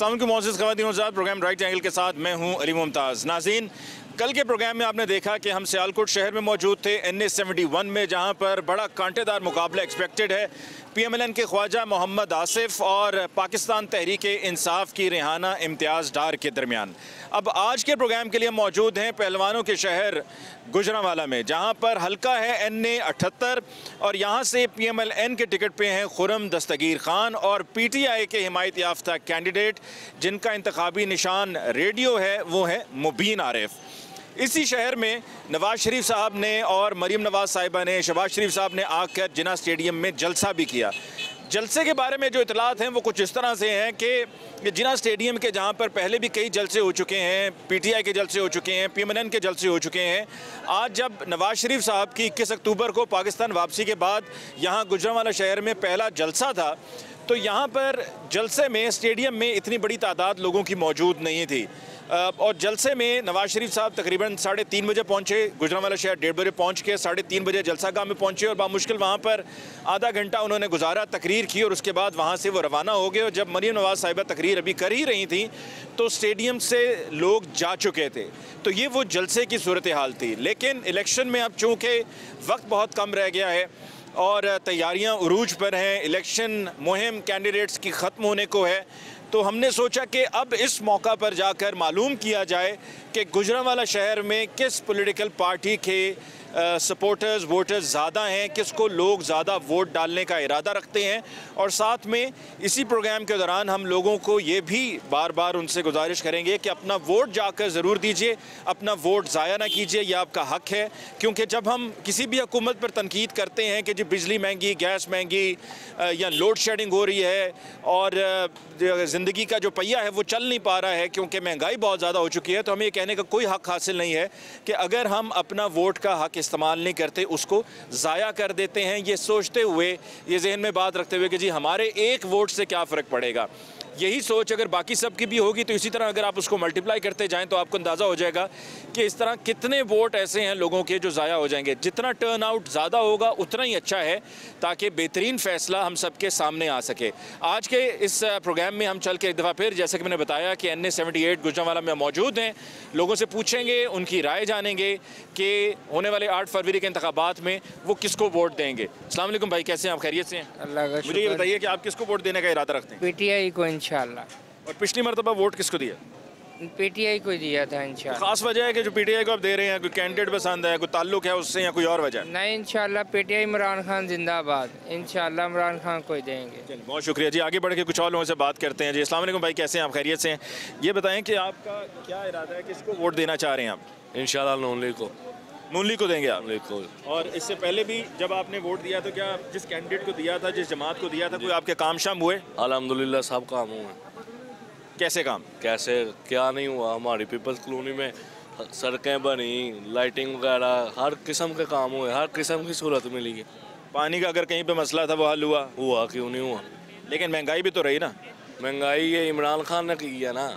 अस्सलामुअलैकुम मोअज़्ज़िज़ ख़वातीन और हज़रात, प्रोग्राम राइट एंगल के साथ मैं हूं अली मुमताज़। नाज़रीन, कल के प्रोग्राम में आपने देखा कि हम सियालकोट शहर में मौजूद थे, NA 71 में, जहां पर बड़ा कांटेदार मुकाबला एक्सपेक्टेड है। PMLN के ख्वाजा मोहम्मद आसिफ और पाकिस्तान तहरीक-ए-इंसाफ की रिहाना इम्तियाज़ डार के दरमियान। अब आज के प्रोग्राम के लिए मौजूद हैं पहलवानों के शहर गुजरांवाला में, जहां पर हल्का है NA 78 और यहां से PMLN के टिकट पे हैं खुरम दस्तगीर खान और PTI के हिमायत याफ्ता कैंडिडेट जिनका इंतखाबी निशान रेडियो है, वो है मुबीन आरिफ। इसी शहर में नवाज शरीफ साहब ने और मरीम नवाज साहिबा ने, शहबाज शरीफ साहब ने आकर जिन्ना स्टेडियम में जलसा भी किया। जलसे के बारे में जो इतलात हैं वो कुछ इस तरह से हैं कि जिन्ना स्टेडियम के, जहां पर पहले भी कई जलसे हो चुके हैं, PTI के जलसे हो चुके हैं, PMLN के जलसे हो चुके हैं, आज जब नवाज शरीफ साहब की 21 अक्टूबर को पाकिस्तान वापसी के बाद यहाँ गुजरांवाला शहर में पहला जलसा था, तो यहाँ पर जलसे में स्टेडियम में इतनी बड़ी तादाद लोगों की मौजूद नहीं थी। और जलसे में नवाज शरीफ साहब तकरीबन 3:30 बजे पहुँचे, गुजरांवाला शहर 1:30 बजे पहुँच के 3:30 बजे जलसा गाह में पहुँचे और बामुश्किल वहाँ पर आधा घंटा उन्होंने गुजारा, तकरीर की और उसके बाद वहाँ से वो रवाना हो गए। और जब मरीम नवाज साहिबा तकरीर अभी कर ही रही थी तो स्टेडियम से लोग जा चुके थे। तो ये वो जलसे की सूरत हाल थी। लेकिन इलेक्शन में अब चूँकि वक्त बहुत कम रह गया है और तैयारियां उरूज पर हैं, इलेक्शन मुहिम कैंडिडेट्स की ख़त्म होने को है, तो हमने सोचा कि अब इस मौका पर जाकर मालूम किया जाए कि गुजरांवाला शहर में किस पॉलिटिकल पार्टी के सपोर्टर्स, वोटर्स ज़्यादा हैं, किसको लोग ज़्यादा वोट डालने का इरादा रखते हैं। और साथ में इसी प्रोग्राम के दौरान हम लोगों को ये भी बार बार उनसे गुजारिश करेंगे कि अपना वोट जाकर ज़रूर दीजिए, अपना वोट ज़ाया ना कीजिए, यह आपका हक है। क्योंकि जब हम किसी भी हुकूमत पर तनकीद करते हैं कि जी बिजली महंगी, गैस महंगी या लोड शेडिंग हो रही है और ज़िंदगी का जो पहिया है वो चल नहीं पा रहा है क्योंकि महंगाई बहुत ज़्यादा हो चुकी है, तो हमें ये कहने का कोई हक हासिल नहीं है कि अगर हम अपना वोट का हक इस्तेमाल नहीं करते, उसको ज़ाया कर देते हैं, ये सोचते हुए, ये जहन में बात रखते हुए कि जी हमारे एक वोट से क्या फ़र्क पड़ेगा। यही सोच अगर बाकी सब की भी होगी तो इसी तरह अगर आप उसको मल्टीप्लाई करते जाएं तो आपको अंदाज़ा हो जाएगा कि इस तरह कितने वोट ऐसे हैं लोगों के जो ज़ाया हो जाएंगे। जितना टर्न आउट ज़्यादा होगा उतना ही अच्छा है ताकि बेहतरीन फैसला हम सब के सामने आ सके। आज के इस प्रोग्राम में हम चल के एक दफ़ा फिर, जैसे कि मैंने बताया कि NA 78 गुजरांवाला में मौजूद हैं, लोगों से पूछेंगे, उनकी राय जानेंगे कि होने वाले 8 फरवरी के इंतखाबात में वो किसको वोट देंगे। अस्सलाम वालेकुम भाई, कैसे हैं आप, खैरियत से हैं? मुझे ये बताइए कि आप किसको वोट देने का इरादा रखते हैं? PTI को इंशाल्लाह। और पिछली मरतबा वोट किसको दिया? PTI को दिया था इंशाल्लाह। खास वजह है कि जो PTI को आप दे रहे हैं, कोई कैंडिडेट पसंद है, कोई ताल्लुक है उससे या कोई और वजह? नहीं, इंशाल्लाह PTI इमरान खान जिंदाबाद, इंशाल्लाह इमरान खान को ही देंगे। चलिए, बहुत शुक्रिया जी। आगे बढ़ के कुछ और लोगों से बात करते हैं जी। अस्सलाम वालेकुम भाई, कैसे हैं आप, खैरियत से हैं? ये बताएं कि आपका क्या इरादा है, किसको वोट देना चाह रहे हैं आप? इंशाल्लाह नून लीग को। नून लीग को देंगे आप? नून लीग को। और इससे पहले भी जब आपने वोट दिया तो क्या जिस कैंडिडेट को दिया था, जिस जमात को दिया था, कोई आपके काम शाम हुए? अल्हम्दुलिल्लाह सब काम हुए। कैसे काम, कैसे क्या नहीं हुआ? हमारी पीपल्स कॉलोनी में सड़कें बनी, लाइटिंग वगैरह, हर किस्म के काम हुए, हर किस्म की सहूलत मिली है। पानी का अगर कहीं पे मसला था वो हल हुआ? हुआ, क्यों नहीं हुआ। लेकिन महंगाई भी तो रही ना। महंगाई ये इमरान खान ने की है ना।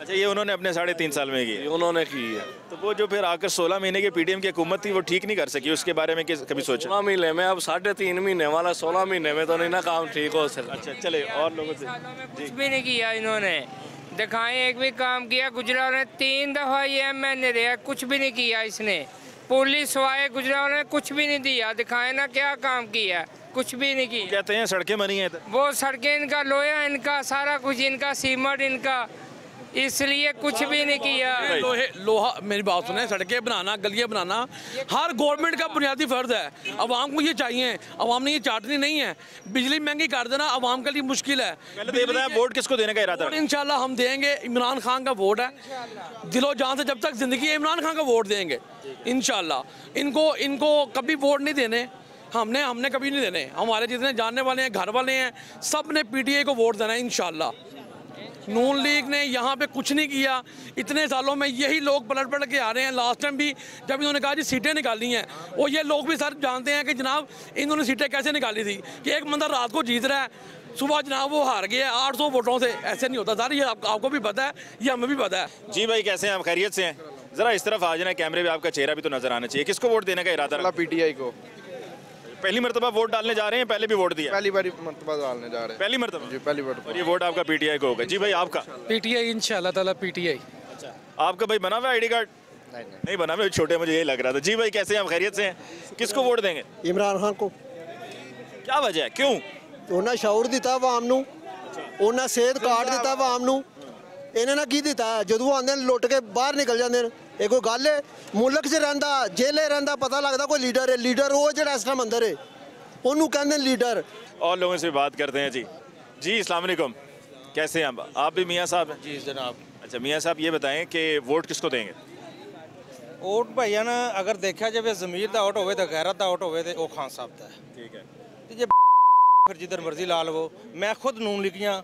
अच्छा, ये उन्होंने अपने 3.5 साल में की, उन्होंने की है। तो वो जो फिर आकर 16 महीने की PDM की हुकूमत थी वो ठीक नहीं कर सकी, उसके बारे में कभी सोचा? 16 महीने में, अब 3.5 महीने वाला 16 महीने में तो नहीं ना काम ठीक हो सकता। अच्छा, चले और लोगों से कुछ भी नहीं किया इन्होंने, दिखाएं एक भी काम किया। गुजरांवाला ने 3 दफ़ा MLA रहा, कुछ भी नहीं किया इसने। पुलिस वाले गुजरांवाला ने कुछ भी नहीं दिया, दिखाएं ना क्या काम किया, कुछ भी नहीं किया। कहते हैं सड़कें बनी हैं, वो सड़कें इनका, लोया इनका, सारा कुछ इनका, सीमेंट इनका, इसलिए कुछ भी नहीं किया। लोहा, मेरी बात सुने, सड़कें बनाना, गलियां बनाना हर गवर्नमेंट का बुनियादी फ़र्ज है। आवाम को ये चाहिए, आवाम ने ये चाटनी नहीं है। बिजली महंगी कर देना आवाम के लिए मुश्किल है। वोट किसको देने का इरादा है? इंशाल्लाह हम देंगे, इमरान खान का वोट है, दिलो जान से जब तक ज़िंदगी है इमरान खान का वोट देंगे इंशाल्लाह। इनको कभी वोट नहीं देने, हमने कभी नहीं देने। हमारे जितने जानने वाले हैं, घर वाले हैं, सब ने PTI को वोट देना है इंशाल्लाह। नून लीग ने यहाँ पे कुछ नहीं किया, इतने सालों में यही लोग पलट के आ रहे हैं। लास्ट टाइम भी जब इन्होंने कहा जी सीटें निकाली हैं, और ये लोग भी सर जानते हैं कि जनाब इन्होंने सीटें कैसे निकाली थी कि एक बंदा रात को जीत रहा है, सुबह जनाब वो हार गया 800 वोटों से। ऐसे नहीं होता सर, ये आपको भी पता है, ये हमें भी पता है। जी भाई, कैसे हैं आप, खैरियत से हैं? ज़रा इस तरफ आ जाना कैमरे में, आपका चेहरा भी तो नज़र आना चाहिए। किसको वोट देने का इरादा? PTI को। पहली मरतबा वोट डालने जा रहे हैं, पहले भी वोट दिया? पहली मरतबा डालने जा रहे हैं। पहली मरतबा जी, पहली वोट। और ये वोट आपका पीटीआई को होगा? जी भाई आपका पीटीआई इंशाल्लाह ताला पीटीआई। अच्छा आपका भाई बना हुआ आईडी कार्ड? नहीं बना हुआ, छोटे मुझे यही लग रहा था। जी भाई कैसे हैं आप, खैरियत से हैं? किसको वोट देंगे? इमरान खान को। क्या वजह है, क्यों? उन्हें शौर दिता आवाम नू, उन्हें सेहत कार्ड दिता आवाम नू, इन्होंने की दिता जो आते हैं लुट के बाहर निकल जाते हैं। ये कोई गल है? मुल्क च रहा जेले रहा पता लगता कोई लीडर है, लीडर वो जो इस टाइम अंदर है उन्होंने कहते लीडर। और लोगों से बात करते हैं। जी जी अस्सलाम वालेकुम, कैसे हैं आप भी मियाँ साहब हैं? जी जनाब। अच्छा मियाँ साहब ये बताएं कि वोट किसको देंगे? वोट भाइया ना अगर देखा जाए जमीर का वोट होवे तो गैरत का वोट होवे तो वह खान साहब का। ठीक है जे फिर जिधर मर्जी ला लवो। मैं खुद नून लीगियाँ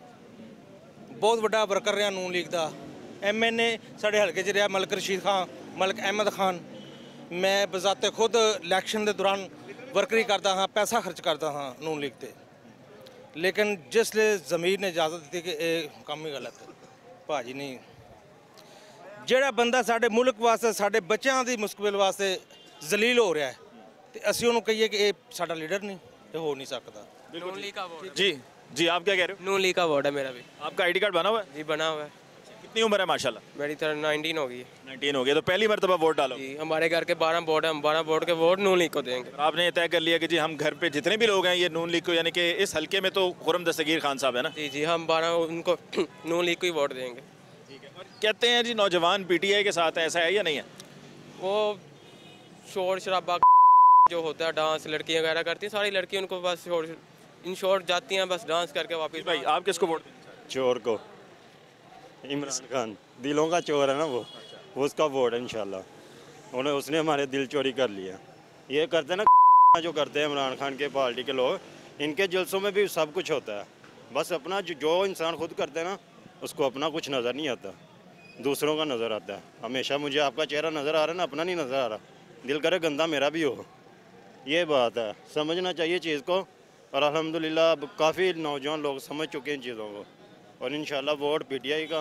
बहुत व्डा वर्कर रहा नून लीग का। MNA साढ़े हल्के च रहा मलिक रशीद खान, मलिक अहमद खान। मैं बजाते खुद इलैक्शन के दौरान वर्करी करता हाँ, पैसा खर्च करता हाँ नून लीग पर। लेकिन जिसले जमीर ने इजाजत दी कि यह काम ही गलत भाजी नहीं, जोड़ा बंदा साढ़े मुल्क वास्ते साढ़े बच्चों की मुस्तकबिल वास्ते जलील हो रहा है तो असी उन्होंने कही कि यह साढ़ा लीडर नहीं, ये हो नहीं सकता। नून लीग का वोट। जी जी आप क्या कह रहे हो? नून लीग का वोट है मेरा भी। आपका आईडी कार्ड बना हुआ है? जी बना हुआ है। कितनी उम्र है माशाल्लाह? मेरी तरह 19 हो गई है। 19 हो गई तो पहली मरतबा वोट डालो। जी हमारे घर के 12 वोट है, हम 12 वोट के वोट नून लीग को देंगे। आपने तय कर लिया कि जी हम घर पे जितने भी लोग हैं ये नून लीग को, यानी कि इस हल्के में तो खुरम दस्तगीर खान साहब है ना? जी जी हम 12 उनको नून लीग को ही वोट देंगे। ठीक है कहते हैं जी नौजवान PTI के साथ ऐसा है या नहीं है? वो शोर शराबा जो होता है, डांस लड़कियां वगैरह करती हैं, सारी लड़कियां उनको बस इन शॉर्ट जाती हैं, बस डांस करके वापस। भाई आप किसको वोट? चोर को, इमरान खान। दिलों का चोर है ना वो। अच्छा। वो उसका वोट है इंशाल्लाह। उन्हें उसने हमारे दिल चोरी कर लिया। ये करते हैं ना जो करते हैं इमरान खान के पार्टी के लोग, इनके जलसों में भी सब कुछ होता है। बस अपना जो इंसान खुद करते हैं ना उसको अपना कुछ नज़र नहीं आता, दूसरों का नज़र आता है हमेशा। मुझे आपका चेहरा नज़र आ रहा है ना, अपना नहीं नज़र आ रहा। दिल करे गंदा मेरा भी हो, ये बात है। समझना चाहिए चीज़ को, और अल्हम्दुलिल्लाह अब काफ़ी नौजवान लोग समझ चुके हैं इन चीज़ों को। और इंशाल्लाह वोट PTI का।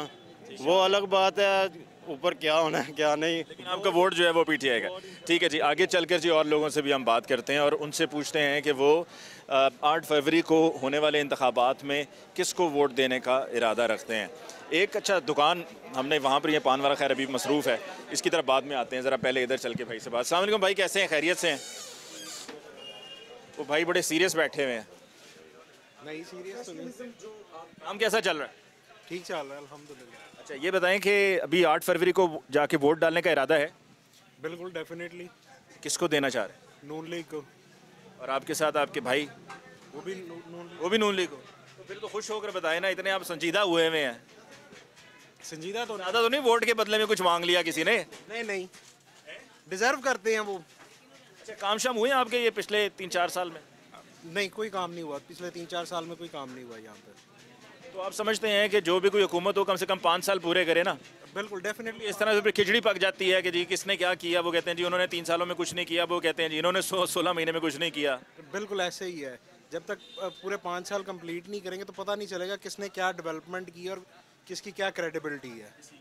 वो अलग बात है ऊपर क्या होना है क्या नहीं, लेकिन आपका वोट जो है वो PTI का। ठीक है जी आगे चलकर जी और लोगों से भी हम बात करते हैं और उनसे पूछते हैं कि वो 8 फरवरी को होने वाले इंतखाबात में किसको वोट देने का इरादा रखते हैं। एक अच्छा दुकान हमने वहाँ पर, यह पान वाला खैर अभी मसरूफ़ है, इसकी तरफ बाद में आते हैं। ज़रा पहले इधर चल के भाई से बात। अस्सलाम वालेकुम भाई कैसे हैं, खैरियत से हैं? वो भाई बड़े सीरियस बैठे हुए हैं। नहीं सीरियस तो नहीं। काम कैसा चल रहा है? ठीक चल रहा है अल्हम्दुलिल्लाह। अच्छा ये बताएं कि अभी 8 फरवरी को जाके वोट डालने का इरादा है? बिल्कुल डेफिनेटली। किसको देना चाह रहे हैं? नून लीग को। और आपके साथ आपके भाई? वो भी नून लीग को। तो फिर तो खुश होकर बताएं ना, इतने आप संजीदा हुए हुए हैं। संजीदा तो ज़्यादा तो नहीं, वोट के बदले में कुछ मांग लिया किसी ने? नहीं नहीं डिजर्व करते हैं वो। अच्छा काम शाम हुए हैं आपके ये पिछले 3-4 साल में? नहीं कोई काम नहीं हुआ, पिछले 3-4 साल में कोई काम नहीं हुआ यहाँ पर। तो आप समझते हैं कि जो भी कोई हुकूमत हो कम से कम 5 साल पूरे करे ना? बिल्कुल डेफिनेटली। इस तरह से फिर खिचड़ी पक जाती है कि जी किसने क्या किया, वो कहते हैं जी उन्होंने 3 सालों में कुछ नहीं किया, वो कहते हैं जी इन्होंने 16 महीने में कुछ नहीं किया। बिल्कुल ऐसे ही है, जब तक पूरे 5 साल कम्प्लीट नहीं करेंगे तो पता नहीं चलेगा किसने क्या डेवलपमेंट की और किसकी क्या क्रेडिबिलिटी है।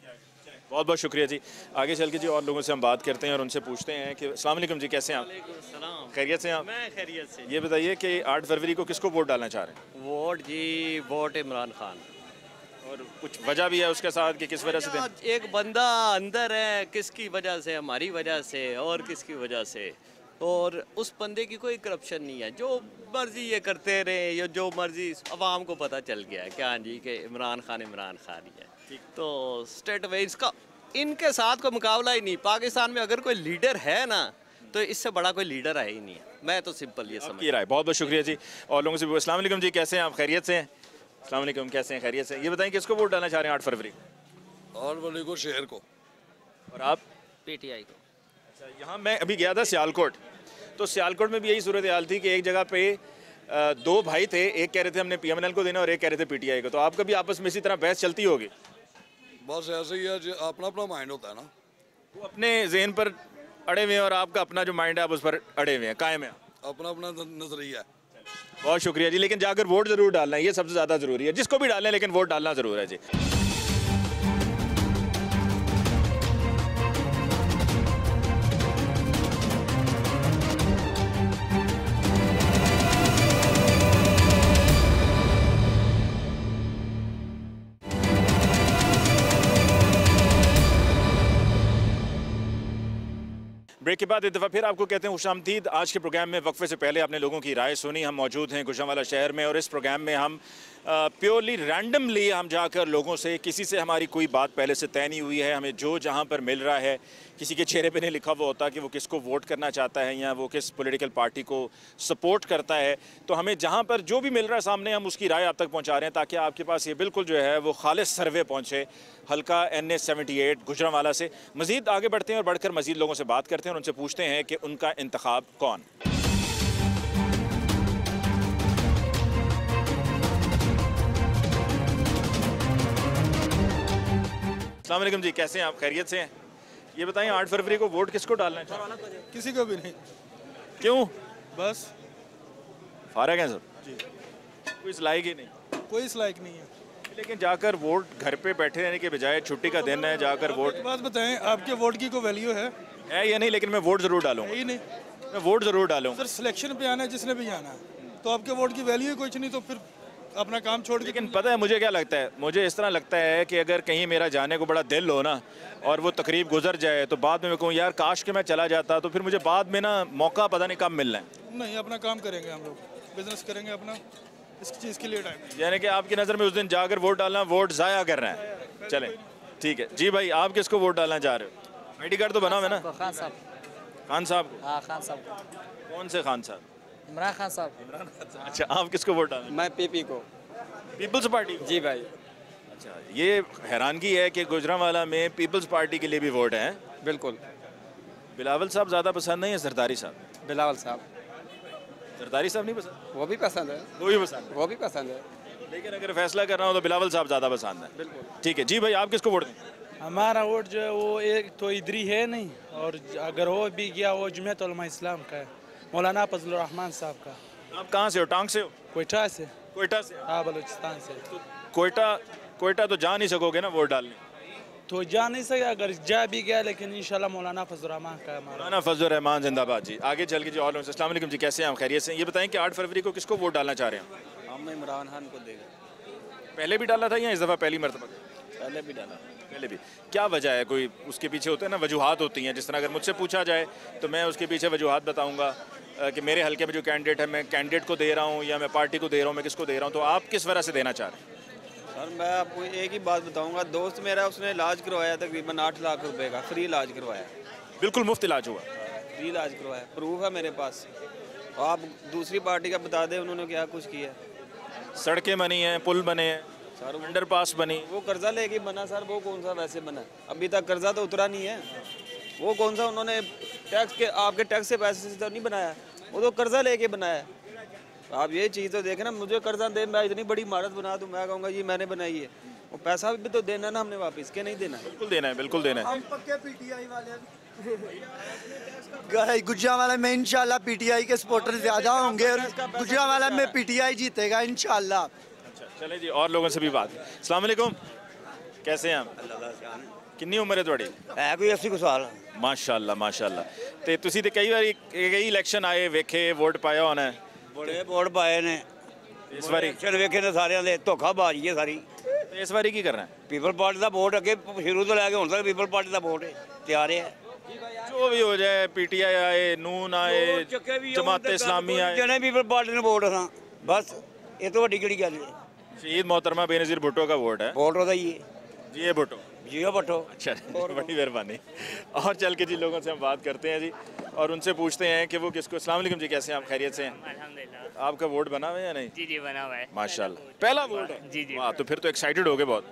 बहुत बहुत शुक्रिया जी। आगे चल के जी और लोगों से हम बात करते हैं और उनसे पूछते हैं कि अस्सलाम वालेकुम जी कैसे हैं आप, खैरियत से हैं आप? मैं खैरियत से। ये बताइए कि 8 फरवरी को किसको वोट डालना चाह रहे हैं? वोट जी वोट इमरान खान। और कुछ वजह भी है उसके साथ कि किस वजह से दें? एक बंदा अंदर है, किसकी वजह से? हमारी वजह से और किसकी वजह से। और उस बंदे की कोई करप्शन नहीं है, जो मर्जी ये करते रहे या जो मर्जी। अवाम को पता चल गया है कि हाँ जी कि इमरान खान ही है। तो स्टेट वाइज का इनके साथ कोई मुकाबला ही नहीं। पाकिस्तान में अगर कोई लीडर है ना तो इससे बड़ा कोई लीडर है ही नहीं। मैं तो सिंपल ये समझ रहा है। बहुत बहुत शुक्रिया जी। और लोगों से भी अस्सलाम वालेकुम जी कैसे हैं आप, खैरियत से हैं? अस्सलाम वालेकुम कैसे हैं, खैरियत से हैं? ये बताएं किसको वोट डालना चाह रहे हैं 8 फरवरी? और को शहर को। और आप? PTI को। यहाँ मैं अभी गया था सियालकोट, तो सियालकोट में भी यही सूरत हाल थी कि एक जगह पे 2 भाई थे, एक कह रहे थे हमने PMLN को देना और एक कह रहे थे PTI को। तो आपका भी आपस में इसी तरह बहस चलती होगी? बस ऐसे ही है जी, अपना अपना माइंड होता है ना, वो अपने जहन पर अड़े हुए हैं और आपका अपना जो माइंड है आप उस पर अड़े हुए हैं, कायम है अपना अपना नजरिया। बहुत शुक्रिया जी। लेकिन जाकर वोट ज़रूर डालना, ये सबसे ज़्यादा ज़रूरी है। जिसको भी डालें लेकिन वोट डालना ज़रूर है जी। ब्रेक के बाद एक दफ़ा फिर आपको कहते हैं खुशामदीद। आज के प्रोग्राम में वक्फे से पहले आपने लोगों की राय सुनी। हम मौजूद हैं गुजरांवाला शहर में और इस प्रोग्राम में हम प्योरली रैंडमली हम जाकर लोगों से, किसी से हमारी कोई बात पहले से तय नहीं हुई है, हमें जो जहां पर मिल रहा है, किसी के चेहरे पे नहीं लिखा हुआ होता कि वो किसको वोट करना चाहता है या वो किस पॉलिटिकल पार्टी को सपोर्ट करता है, तो हमें जहां पर जो भी मिल रहा है सामने हम उसकी राय आप तक पहुंचा रहे हैं ताकि आपके पास ये बिल्कुल जो है वो खालिस सर्वे पहुंचे। हल्का NA 78 गुजरांवाला से। मज़ीद आगे बढ़ते हैं और बढ़कर मज़ीद लोगों से बात करते हैं और उनसे पूछते हैं कि उनका इंतखाब कौन। अस्सलाम वालेकुम जी, कैसे हैं आप? खैरियत से हैं? ये बताएं 8 फरवरी को वोट किसको डालना है? किसी को भी नहीं। क्यों? बस फारग हैं सर जी, कोई इस लायक ही नहीं, कोई इस लायक नहीं है। लेकिन जाकर वोट घर पे बैठे रहने के बजाय, छुट्टी का दिन है, जाकर वोट। बात बताएं, आपके वोट की कोई वैल्यू है या नहीं? लेकिन मैं वोट ज़रूर डालूँगा। नहीं नहीं, मैं वोट ज़रूर डालूँगा। सर सिलेक्शन पे आना है जिसने भी आना है, तो आपके वोट की वैल्यू ही कुछ नहीं, तो फिर अपना काम छोड़। लेकिन पता है मुझे क्या लगता है? मुझे इस तरह लगता है कि अगर कहीं मेरा जाने को बड़ा दिल हो ना और वो तकरीब गुजर जाए तो बाद में मैं कहूँ यार काश कि मैं चला जाता, तो फिर मुझे बाद में ना मौका पता नहीं कब मिलना है। नहीं, अपना काम करेंगे हम लोग, बिजनेस करेंगे अपना, इस चीज़ के लिए टाइम। यानी कि आपकी नज़र में उस दिन जाकर वोट डालना वोट ज़ाया करना है। चलें ठीक है जी। भाई आप किसको वोट डालना चाह रहे हो? आई डी कार्ड तो बनाओ है ना। खान साहब? हाँ खान साहब। कौन से खान साहब? इमरान खान साहब। अच्छा, आप किसको वोट डालें? मैं पीपी को, पीपल्स पार्टी को। जी भाई। अच्छा, ये हैरानगी है कि गुजरांवाला में पीपल्स पार्टी के लिए भी वोट हैं। बिल्कुल। बिलावल साहब ज़्यादा पसंद नहीं है? जरदारी साहब। बिलावल साहब। जरदारी साहब नहीं पसंद? वो भी पसंद है, वो भी पसंद है, वो भी पसंद है, लेकिन अगर फैसला करना हो तो बिलावल साहब ज़्यादा पसंद है। बिल्कुल ठीक है जी। भाई आप किसको वोट दें? हमारा वोट जो है वो एक तो इधरी है नहीं, और अगर हो भी गया वो जमात उलमा-ए-इस्लाम का है, मौलाना फजलुर रहमान साहब का। आप कहाँ से हो? टांग से हो? कोयटा से। कोयटा से? हाँ बलूचिस्तान से। तो कोयटा, कोयटा तो जा नहीं सकोगे ना वोट डालने? तो जा नहीं सके, अगर जा भी गया लेकिन इंशाल्लाह मौलाना फजलुर रहमान का। मौलाना फजलुर रहमान जिंदाबाद जी। आगे चल के जी और लोगों से। अस्सलाम वालेकुम जी, कैसे हैं आप? खैरियत से? ये बताएं कि 8 फरवरी को किसको वोट डालना चाह रहे हैं? हम इमरान खान को देंगे। पहले भी डाला था या इस दफ़ा पहली मरतबा? पहले भी डाला। पहले भी। क्या वजह है? कोई उसके पीछे होते हैं ना वजूहत होती हैं, जिस तरह अगर मुझसे पूछा जाए तो मैं उसके पीछे वजूहत बताऊँगा कि मेरे हलके में जो कैंडिडेट है मैं कैंडिडेट को दे रहा हूँ या मैं पार्टी को दे रहा हूँ, मैं किसको दे रहा हूँ, तो आप किस वजह से देना चाह रहे हैं? सर मैं आपको एक ही बात बताऊँगा, दोस्त मेरा उसने इलाज करवाया तकरीबन 8 लाख रुपये का, फ्री इलाज करवाया। बिल्कुल मुफ्त इलाज हुआ? फ्री इलाज करवाया, प्रूफ है मेरे पास। आप दूसरी पार्टी का बता दें उन्होंने क्या कुछ किया। सड़कें बनी हैं, पुल बने हैं, सर अंडर पास बनी। वो कर्जा लेके बना सर, वो कौन सा वैसे बना? अभी तक कर्जा तो उतरा नहीं है। वो कौन सा उन्होंने टैक्स के, आपके टैक्स से पैसे से तो नहीं बनाया, वो तो कर्जा लेके बनाया। आप ये चीज़ तो देखें ना, मुझे कर्जा दे, मैं इतनी बड़ी इमारत बना दूँ, मैं कहूँगा ये मैंने बनाई है, वो पैसा भी तो देना ना हमने वापस, के नहीं देना? बिल्कुल देना है, बिल्कुल देना है। हम पक्के PTI वाले हैं। गुजरांवाला में इंशाल्लाह PTI के सपोर्टर ज़्यादा होंगे और गुजरांवाला में PTI जीतेगा इंशाल्लाह। अच्छा चले जी, और लोगों से भी बात। अस्सलाम वालेकुम, कैसे हैं आप? कितनी उम्र है थोड़ी? है कोई 80 साल। माशाल्लाह माशाल्लाह। तो तुसी ते कई बारी कई इलेक्शन आए वेखे, वोट पाया होना है? बड़े वोट पाए ने। इस बारी इलेक्शन वेखे ने सारे दे धोखाबाजी है सारी। तो इस बारी की करना है? पीपल पार्टी का वोट अगे शुरू तो लैके हुण तक पीपल पार्टी का वोट तैयार है, जो भी हो जाए। PTI आए, नून आए, जमात-ए-इस्लामी आए, जने पीपल पार्टी ने वोट सा बस। ये तो वड्डी केड़ी गल है। शहीद मोहतरमा बेनज़ीर भुट्टो का वोट है? वोट होता ही है जी। ये भुट्टो जियो भट्टो। अच्छा, बड़ी मेहरबानी। और चल के जी लोगों से हम बात करते हैं जी और उनसे पूछते हैं कि वो किसको। अस्सलाम वालेकुम जी, कैसे हैं आप? खैरियत से हैं? अल्हम्दुलिल्लाह। आपका वोट बना हुआ है या नहीं? जी जी बना हुआ है। माशाल्लाह, पहला वोट है जी जी। वाह, तो फिर तो एक्साइटेड हो गए बहुत।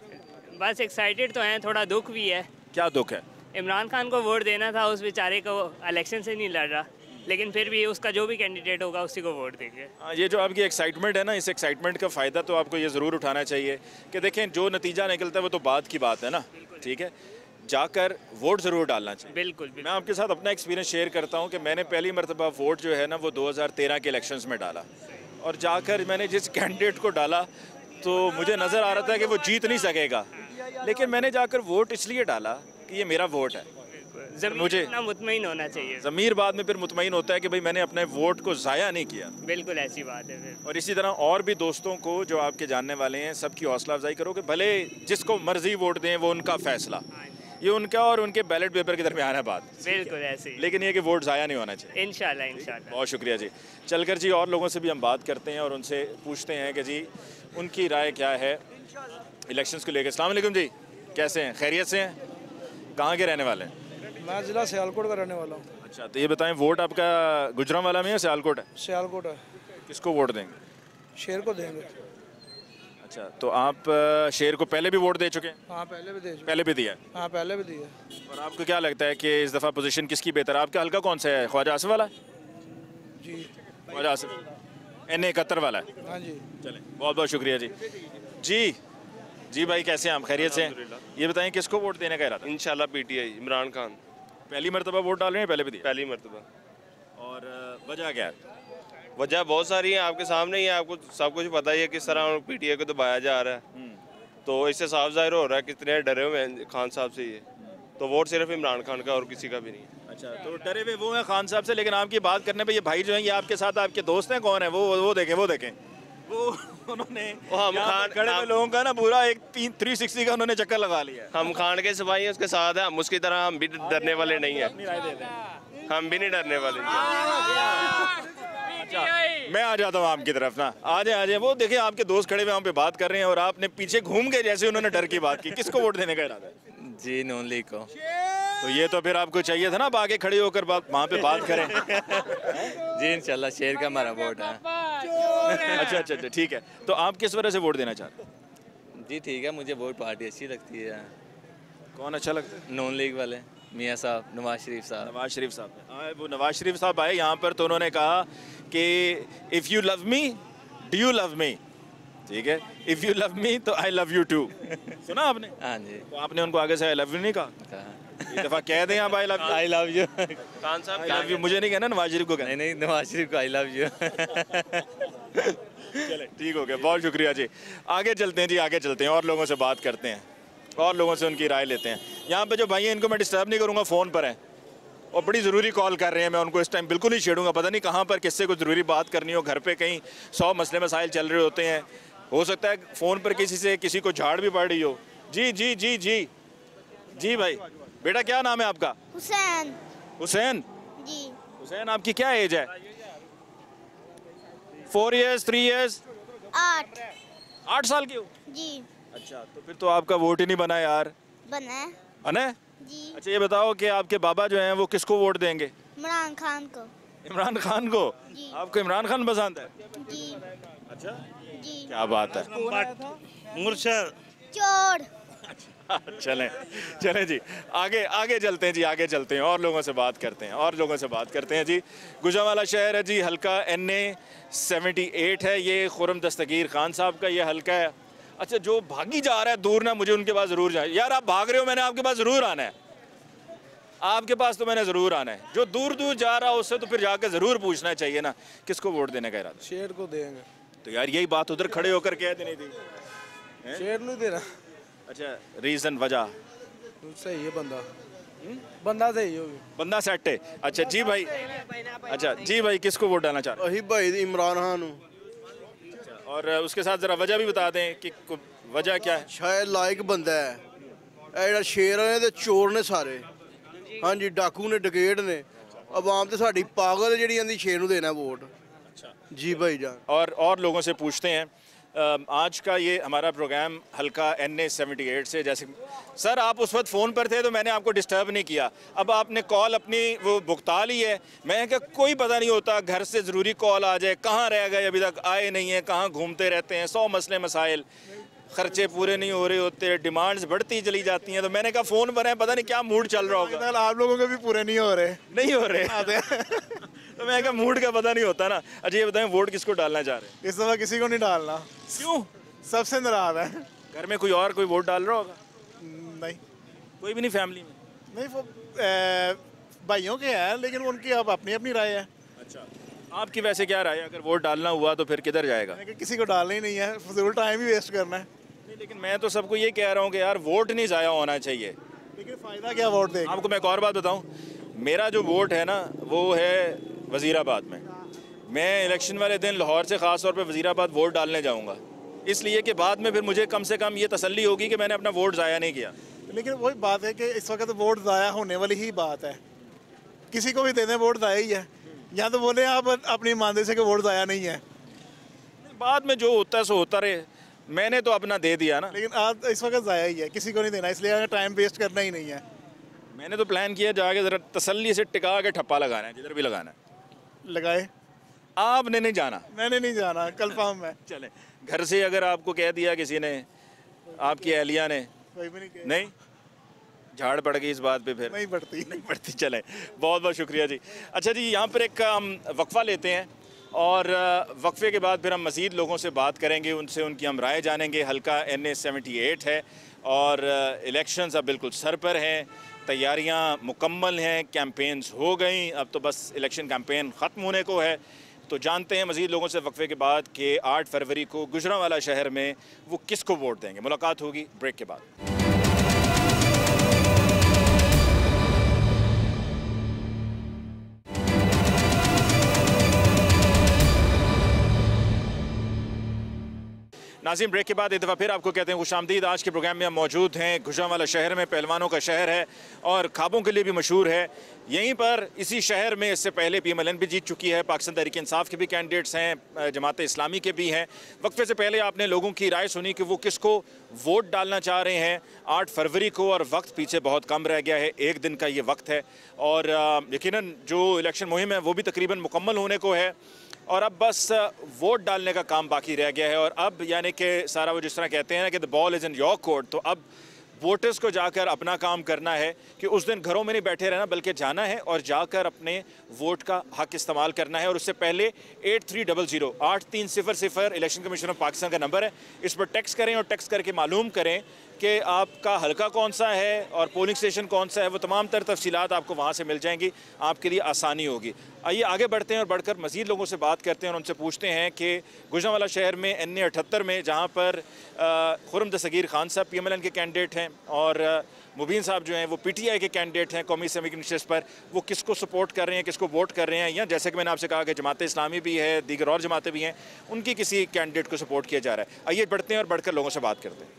बस एक्साइटेड तो हैं, थोड़ा दुख भी है। क्या दुख है? इमरान खान को वोट देना था, उस बेचारे को इलेक्शन से नहीं लड़ रहा, लेकिन फिर भी उसका जो भी कैंडिडेट होगा उसी को वोट देंगे। ये जो आपकी एक्साइटमेंट है ना, इस एक्साइटमेंट का फ़ायदा तो आपको ये ज़रूर उठाना चाहिए कि देखें जो नतीजा निकलता है वो तो बाद की बात है ना। ठीक है, जाकर वोट ज़रूर डालना चाहिए। बिल्कुल, बिल्कुल। मैं आपके साथ अपना एक्सपीरियंस शेयर करता हूँ कि मैंने पहली मरतबा वोट जो है ना वो 2013 के इलेक्शंस में डाला, और जाकर मैंने जिस कैंडिडेट को डाला तो मुझे नज़र आ रहा था कि वो जीत नहीं सकेगा, लेकिन मैंने जाकर वोट इसलिए डाला कि ये मेरा वोट है। मुझे मुतमईन होना चाहिए, ज़मीर बाद में फिर मुतमईन होता है कि भाई मैंने अपने वोट को ज़ाया नहीं किया। बिल्कुल ऐसी बात है। और इसी तरह और भी दोस्तों को जो आपके जानने वाले हैं सबकी हौसला अफजाई करो कि भले जिसको मर्जी वोट दें वो उनका फ़ैसला, ये उनका और उनके बैलेट पेपर के दरमियान है बात, बिल्कुल ऐसी, लेकिन ये कि वोट ज़ाया नहीं होना चाहिए इंशाल्लाह। इंशाल्लाह, बहुत शुक्रिया जी। चलकर जी और लोगों से भी हम बात करते हैं और उनसे पूछते हैं कि जी उनकी राय क्या है इलेक्शंस को लेकर। अस्सलाम वालेकुम जी, कैसे हैं, खैरियत से हैं, कहाँ के रहने वाले हैं? मैं ज़िला सियालकोट का रहने वाला हूँ। अच्छा, तो ये बताएं वोट आपका गुजरांवाला में है, सियालकोट है? सियालकोट है। किसको वोट देंगे? शेर को देंगे। अच्छा, तो आप शेर को पहले भी वोट दे चुके हैं? हाँ, पहले भी दिया। हाँ, पहले भी दिया। और आपको क्या लगता है कि इस दफ़ा पोजीशन किसकी बेहतर है? आपका हल्का कौन सा है? ख्वाजा आसिफ वाला जी, ख्वाजा आसिफ NA 71 वाला है। हाँ जी, चलें, बहुत बहुत शुक्रिया जी। जी जी भाई, कैसे हैं आप, खैरियत से? ये बताएं किसको वोट देने का इरादा? इंशाल्लाह PTI इमरान खान। पहली मरतबा वोट डाल रहे हैं? पहले भी दिया, पहली मरतबा। और वजह क्या है? वजह बहुत सारी है, आपके सामने ही है, आपको सब कुछ पता ही है किस तरह PTI को दबाया जा रहा है, तो इससे साफ जाहिर हो रहा है कितने डरे हुए हैं खान साहब से। ये तो वोट सिर्फ इमरान खान का और किसी का भी नहीं है। अच्छा, तो डरे हुए वो हैं खान साहब से, लेकिन आपकी बात करने पे ये भाई जो हैं ये आपके साथ आपके दोस्त हैं, कौन है वो देखें, वो देखें, वो उन्होंने लोगों का ना पूरा एक 360 का उन्होंने चक्कर लगा लिया। हम खान के सिपाही हैं, उसके साथ हैं, हम उसकी तरह हम भी डरने वाले नहीं है, हम भी नहीं डरने वाले। मैं आ जाता हूँ आपकी तरफ ना, आ जाए। वो देखिए आपके दोस्त खड़े हुए वहाँ पे बात कर रहे हैं और आपने पीछे घूम के जैसे उन्होंने डर की बात की। किसको वोट देने का इरादा है? जी नून लीग को। तो ये तो फिर आपको चाहिए था ना, आप आगे खड़े होकर वहाँ पे बात करें। जी इंशाल्लाह शेर का हमारा वोट है। अच्छा, ठीक है, तो आप किस वजह से वोट देना चाहते हैं? जी ठीक है, मुझे वोट पार्टी अच्छी लगती है। कौन अच्छा लगता है? नून लीग वाले, मियाँ साहब, नवाज शरीफ साहब आए यहाँ पर तो उन्होंने कहा कि if you love me do you love me, ठीक है, इफ़ यू लव मी तो आई लव यू टू। सुना आपने? हाँ जी। तो आपने उनको आगे से आई लव यू नहीं कहा? एक दफ़ा कह दें आप आई लव यू। खान साहब आई लव यू मुझे नहीं कहना, नवाज शरीफ को कहना। नहीं, नवाज शरीफ को आई लव यू। चले, ठीक हो गया, बहुत शुक्रिया जी। आगे चलते हैं और लोगों से बात करते हैं और लोगों से उनकी राय लेते हैं। यहाँ पे जो भाई हैं इनको मैं डिस्टर्ब नहीं करूँगा, फ़ोन पर हैं और बड़ी ज़रूरी कॉल कर रहे हैं, मैं उनको इस टाइम बिल्कुल नहीं छेड़ूंगा। पता नहीं कहाँ पर किससे कुछ ज़रूरी बात करनी हो, घर पे कहीं 100 मसले मसाइल चल रहे होते हैं, हो सकता है फ़ोन पर किसी को झाड़ भी पड़ रही हो। जी जी जी जी जी भाई, बेटा क्या नाम है आपका? हुसैन। जी हुसैन, आपकी क्या एज है? 4 ईयर्स, 3 ईयर्स, 8 साल की हो? जी। अच्छा, तो फिर तो आपका वोट ही नहीं बना यार। बना है जी। अच्छा ये बताओ कि आपके बाबा जो हैं वो किसको वोट देंगे? इमरान खान को। आपको इमरान खान पसंद है? जी। अच्छा जी, क्या बात है, मुर्शद चोर। चलें जी, आगे चलते हैं और लोगों से बात करते हैं जी। गुजरांवाला शहर है जी, हल्का NA 78 है, ये खुरम दस्तगीर खान साहब का ये हल्का है। अच्छा, जो भागी जा रहा है दूर ना, मुझे उनके पास ज़रूर जाए। यार आप भाग रहे हो, मैंने आपके पास ज़रूर आना है, जो दूर जा रहा है उससे तो फिर जाकर ज़रूर पूछना चाहिए ना किसको वोट देने का इरादा? शेर को देंगे। तो यार यही बात उधर खड़े होकर कह देनी थी, शेर नहीं दे रहा। अच्छा, रीज़न वजह सही है, बंदा सही हो, बंदा सेट है। अच्छा जी भाई, किसको वोट डालना चाह रहे? इमरान खान। और उसके साथ जरा वजह भी बता दें कि वजह क्या है? शायद लायक बंदा है, एड़ा शेर ने तो चोर ने सारे, हाँ जी, डाकू ने, डकैत ने, आवाम तो साड़ी पागल जी, आंधी शेर को देना वोट। अच्छा जी भाई जान, और लोगों से पूछते हैं। आज का ये हमारा प्रोग्राम हल्का NA 78 से, जैसे सर आप उस वक्त फ़ोन पर थे तो मैंने आपको डिस्टर्ब नहीं किया, अब आपने कॉल अपनी वो भुगता ली है। मैं क्या, कोई पता नहीं होता घर से ज़रूरी कॉल आ जाए, कहाँ रह गए, अभी तक आए नहीं हैं, कहाँ घूमते रहते हैं, 100 मसले मसाइल, खर्चे पूरे नहीं हो रहे होते, डिमांड्स बढ़ती चली जाती हैं, तो मैंने कहा फ़ोन पर है, पता नहीं क्या मूड चल रहा होगा। आप लोगों के भी पूरे नहीं हो रहे तो मैं क्या, मूड का पता नहीं होता ना। अच्छा ये बताएं वोट किसको डालना चाह रहे हैं? इस दफ़ा किसी को नहीं डालना। क्यों? सबसे नाराज़ है। घर में कोई और वोट डाल रहा होगा? नहीं, कोई भी नहीं फैमिली में? नहीं, वो भाइयों के हैं, लेकिन उनकी अब अपनी राय है। अच्छा, आपकी वैसे क्या राय है, अगर वोट डालना हुआ तो फिर किधर जाएगा? किसी को डालना ही नहीं है, फिजूल टाइम ही वेस्ट करना है। नहीं, लेकिन मैं तो सबको ये कह रहा हूँ कि यार वोट नहीं ज़ाया होना चाहिए। लेकिन फ़ायदा क्या वोट देगा? आपको मैं एक और बात बताऊँ, मेरा जो वोट है ना वो है वज़ीराबाद में। मैं इलेक्शन वाले दिन लाहौर से ख़ास तौर पर वज़ीराबाद वोट डालने जाऊँगा, इसलिए कि बाद में फिर मुझे कम से कम ये तसल्ली होगी कि मैंने अपना वोट ज़ाया नहीं किया। लेकिन वही बात है कि इस वक्त वोट ज़ाया होने वाली ही बात है, किसी को भी देने वोट ज़ाया ही है। यहाँ तो बोले आप अपनी ईमानदारी से कि वोट ज़ाया नहीं है, बाद में जो होता है सो होता रहे, मैंने तो अपना दे दिया ना। लेकिन आज इस वक्त ज़ाया ही है, किसी को नहीं देना, इसलिए टाइम वेस्ट करना ही नहीं है। मैंने तो प्लान किया जाके ज़रा तसल्ली से टिका के ठप्पा लगाना है, जिधर भी लगाना है लगाए, आपने नहीं जाना, मैंने नहीं जाना, कन्फर्म है। चले घर से अगर आपको कह दिया किसी ने, आपकी अहलिया ने, नहीं झाड़ पड़ गई इस बात पे, फिर नहीं पड़ती। चले बहुत बहुत शुक्रिया जी। अच्छा जी, यहाँ पर एक हम वक्फ़ा लेते हैं और वक्फ़े के बाद फिर हम मज़ीद लोगों से बात करेंगे, उनसे उनकी हम राय जानेंगे। हल्का NA 78 है और इलेक्शंस अब बिल्कुल सर पर हैं, तैयारियाँ मुकम्मल हैं, कैंपेन्स हो गई, अब तो बस इलेक्शन कैंपेन ख़त्म होने को है। तो जानते हैं मज़ीद लोगों से वक्फ़े के बाद कि 8 फरवरी को गुजरांवाला शहर में वो किसको वोट देंगे। मुलाकात होगी ब्रेक के बाद। नाज़रीन, ब्रेक के बाद एक दफ़ा फिर आपको कहते हैं खुशामदीद। आज के प्रोग्राम में हम मौजूद हैं गुजरांवाला शहर में, पहलवानों का शहर है और ख्वाबों के लिए भी मशहूर है। यहीं पर इसी शहर में इससे पहले PMLN भी जीत चुकी है, पाकिस्तान तहरीक-ए-इंसाफ के भी कैंडिडेट्स हैं, जमात-ए-इस्लामी के भी हैं। वक्फे से पहले आपने लोगों की राय सुनी कि वो किसको वोट डालना चाह रहे हैं 8 फरवरी को, और वक्त पीछे बहुत कम रह गया है, एक दिन का ये वक्त है और यकीनन जो इलेक्शन मुहिम है वो भी तकरीबन मुकम्मल होने को है और अब बस वोट डालने का काम बाकी रह गया है। और अब यानी कि सारा वो जिस तरह कहते हैं ना कि the ball is in your court, तो अब वोटर्स को जाकर अपना काम करना है कि उस दिन घरों में नहीं बैठे रहना, बल्कि जाना है और जाकर अपने वोट का हक इस्तेमाल करना है। और उससे पहले 8300 इलेक्शन कमीशन ऑफ पाकिस्तान का नंबर है, इस पर टेक्स्ट करें और टेक्स्ट करके मालूम करें कि आपका हलका कौन सा है और पोलिंग स्टेशन कौन सा है। वो तमाम तर तफसीलात आपको वहाँ से मिल जाएंगी, आपके लिए आसानी होगी। आइए आगे बढ़ते हैं और बढ़कर मज़ीद लोगों से बात करते हैं और उनसे पूछते हैं कि गुजरांवाला शहर में NA 78 में, जहाँ पर खुरम दस्तगीर खान साहब PMLN के कैंडिडेट हैं और मुबीन साहब जो हैं वो PTI के कैंडिडेट हैं कौमी असम्बली की नशस्त पर, वो किसको सपोर्ट कर रहे हैं, किसको वोट कर रहे हैं, या जैसे कि मैंने आपसे कहा कि जमात इस्लामी भी है, दीगर और जमातें भी हैं, उनकी किसी कैंडिडेट को सपोर्ट किया जा रहा है। आइए बढ़ते हैं और बढ़कर लोगों से बात करते हैं।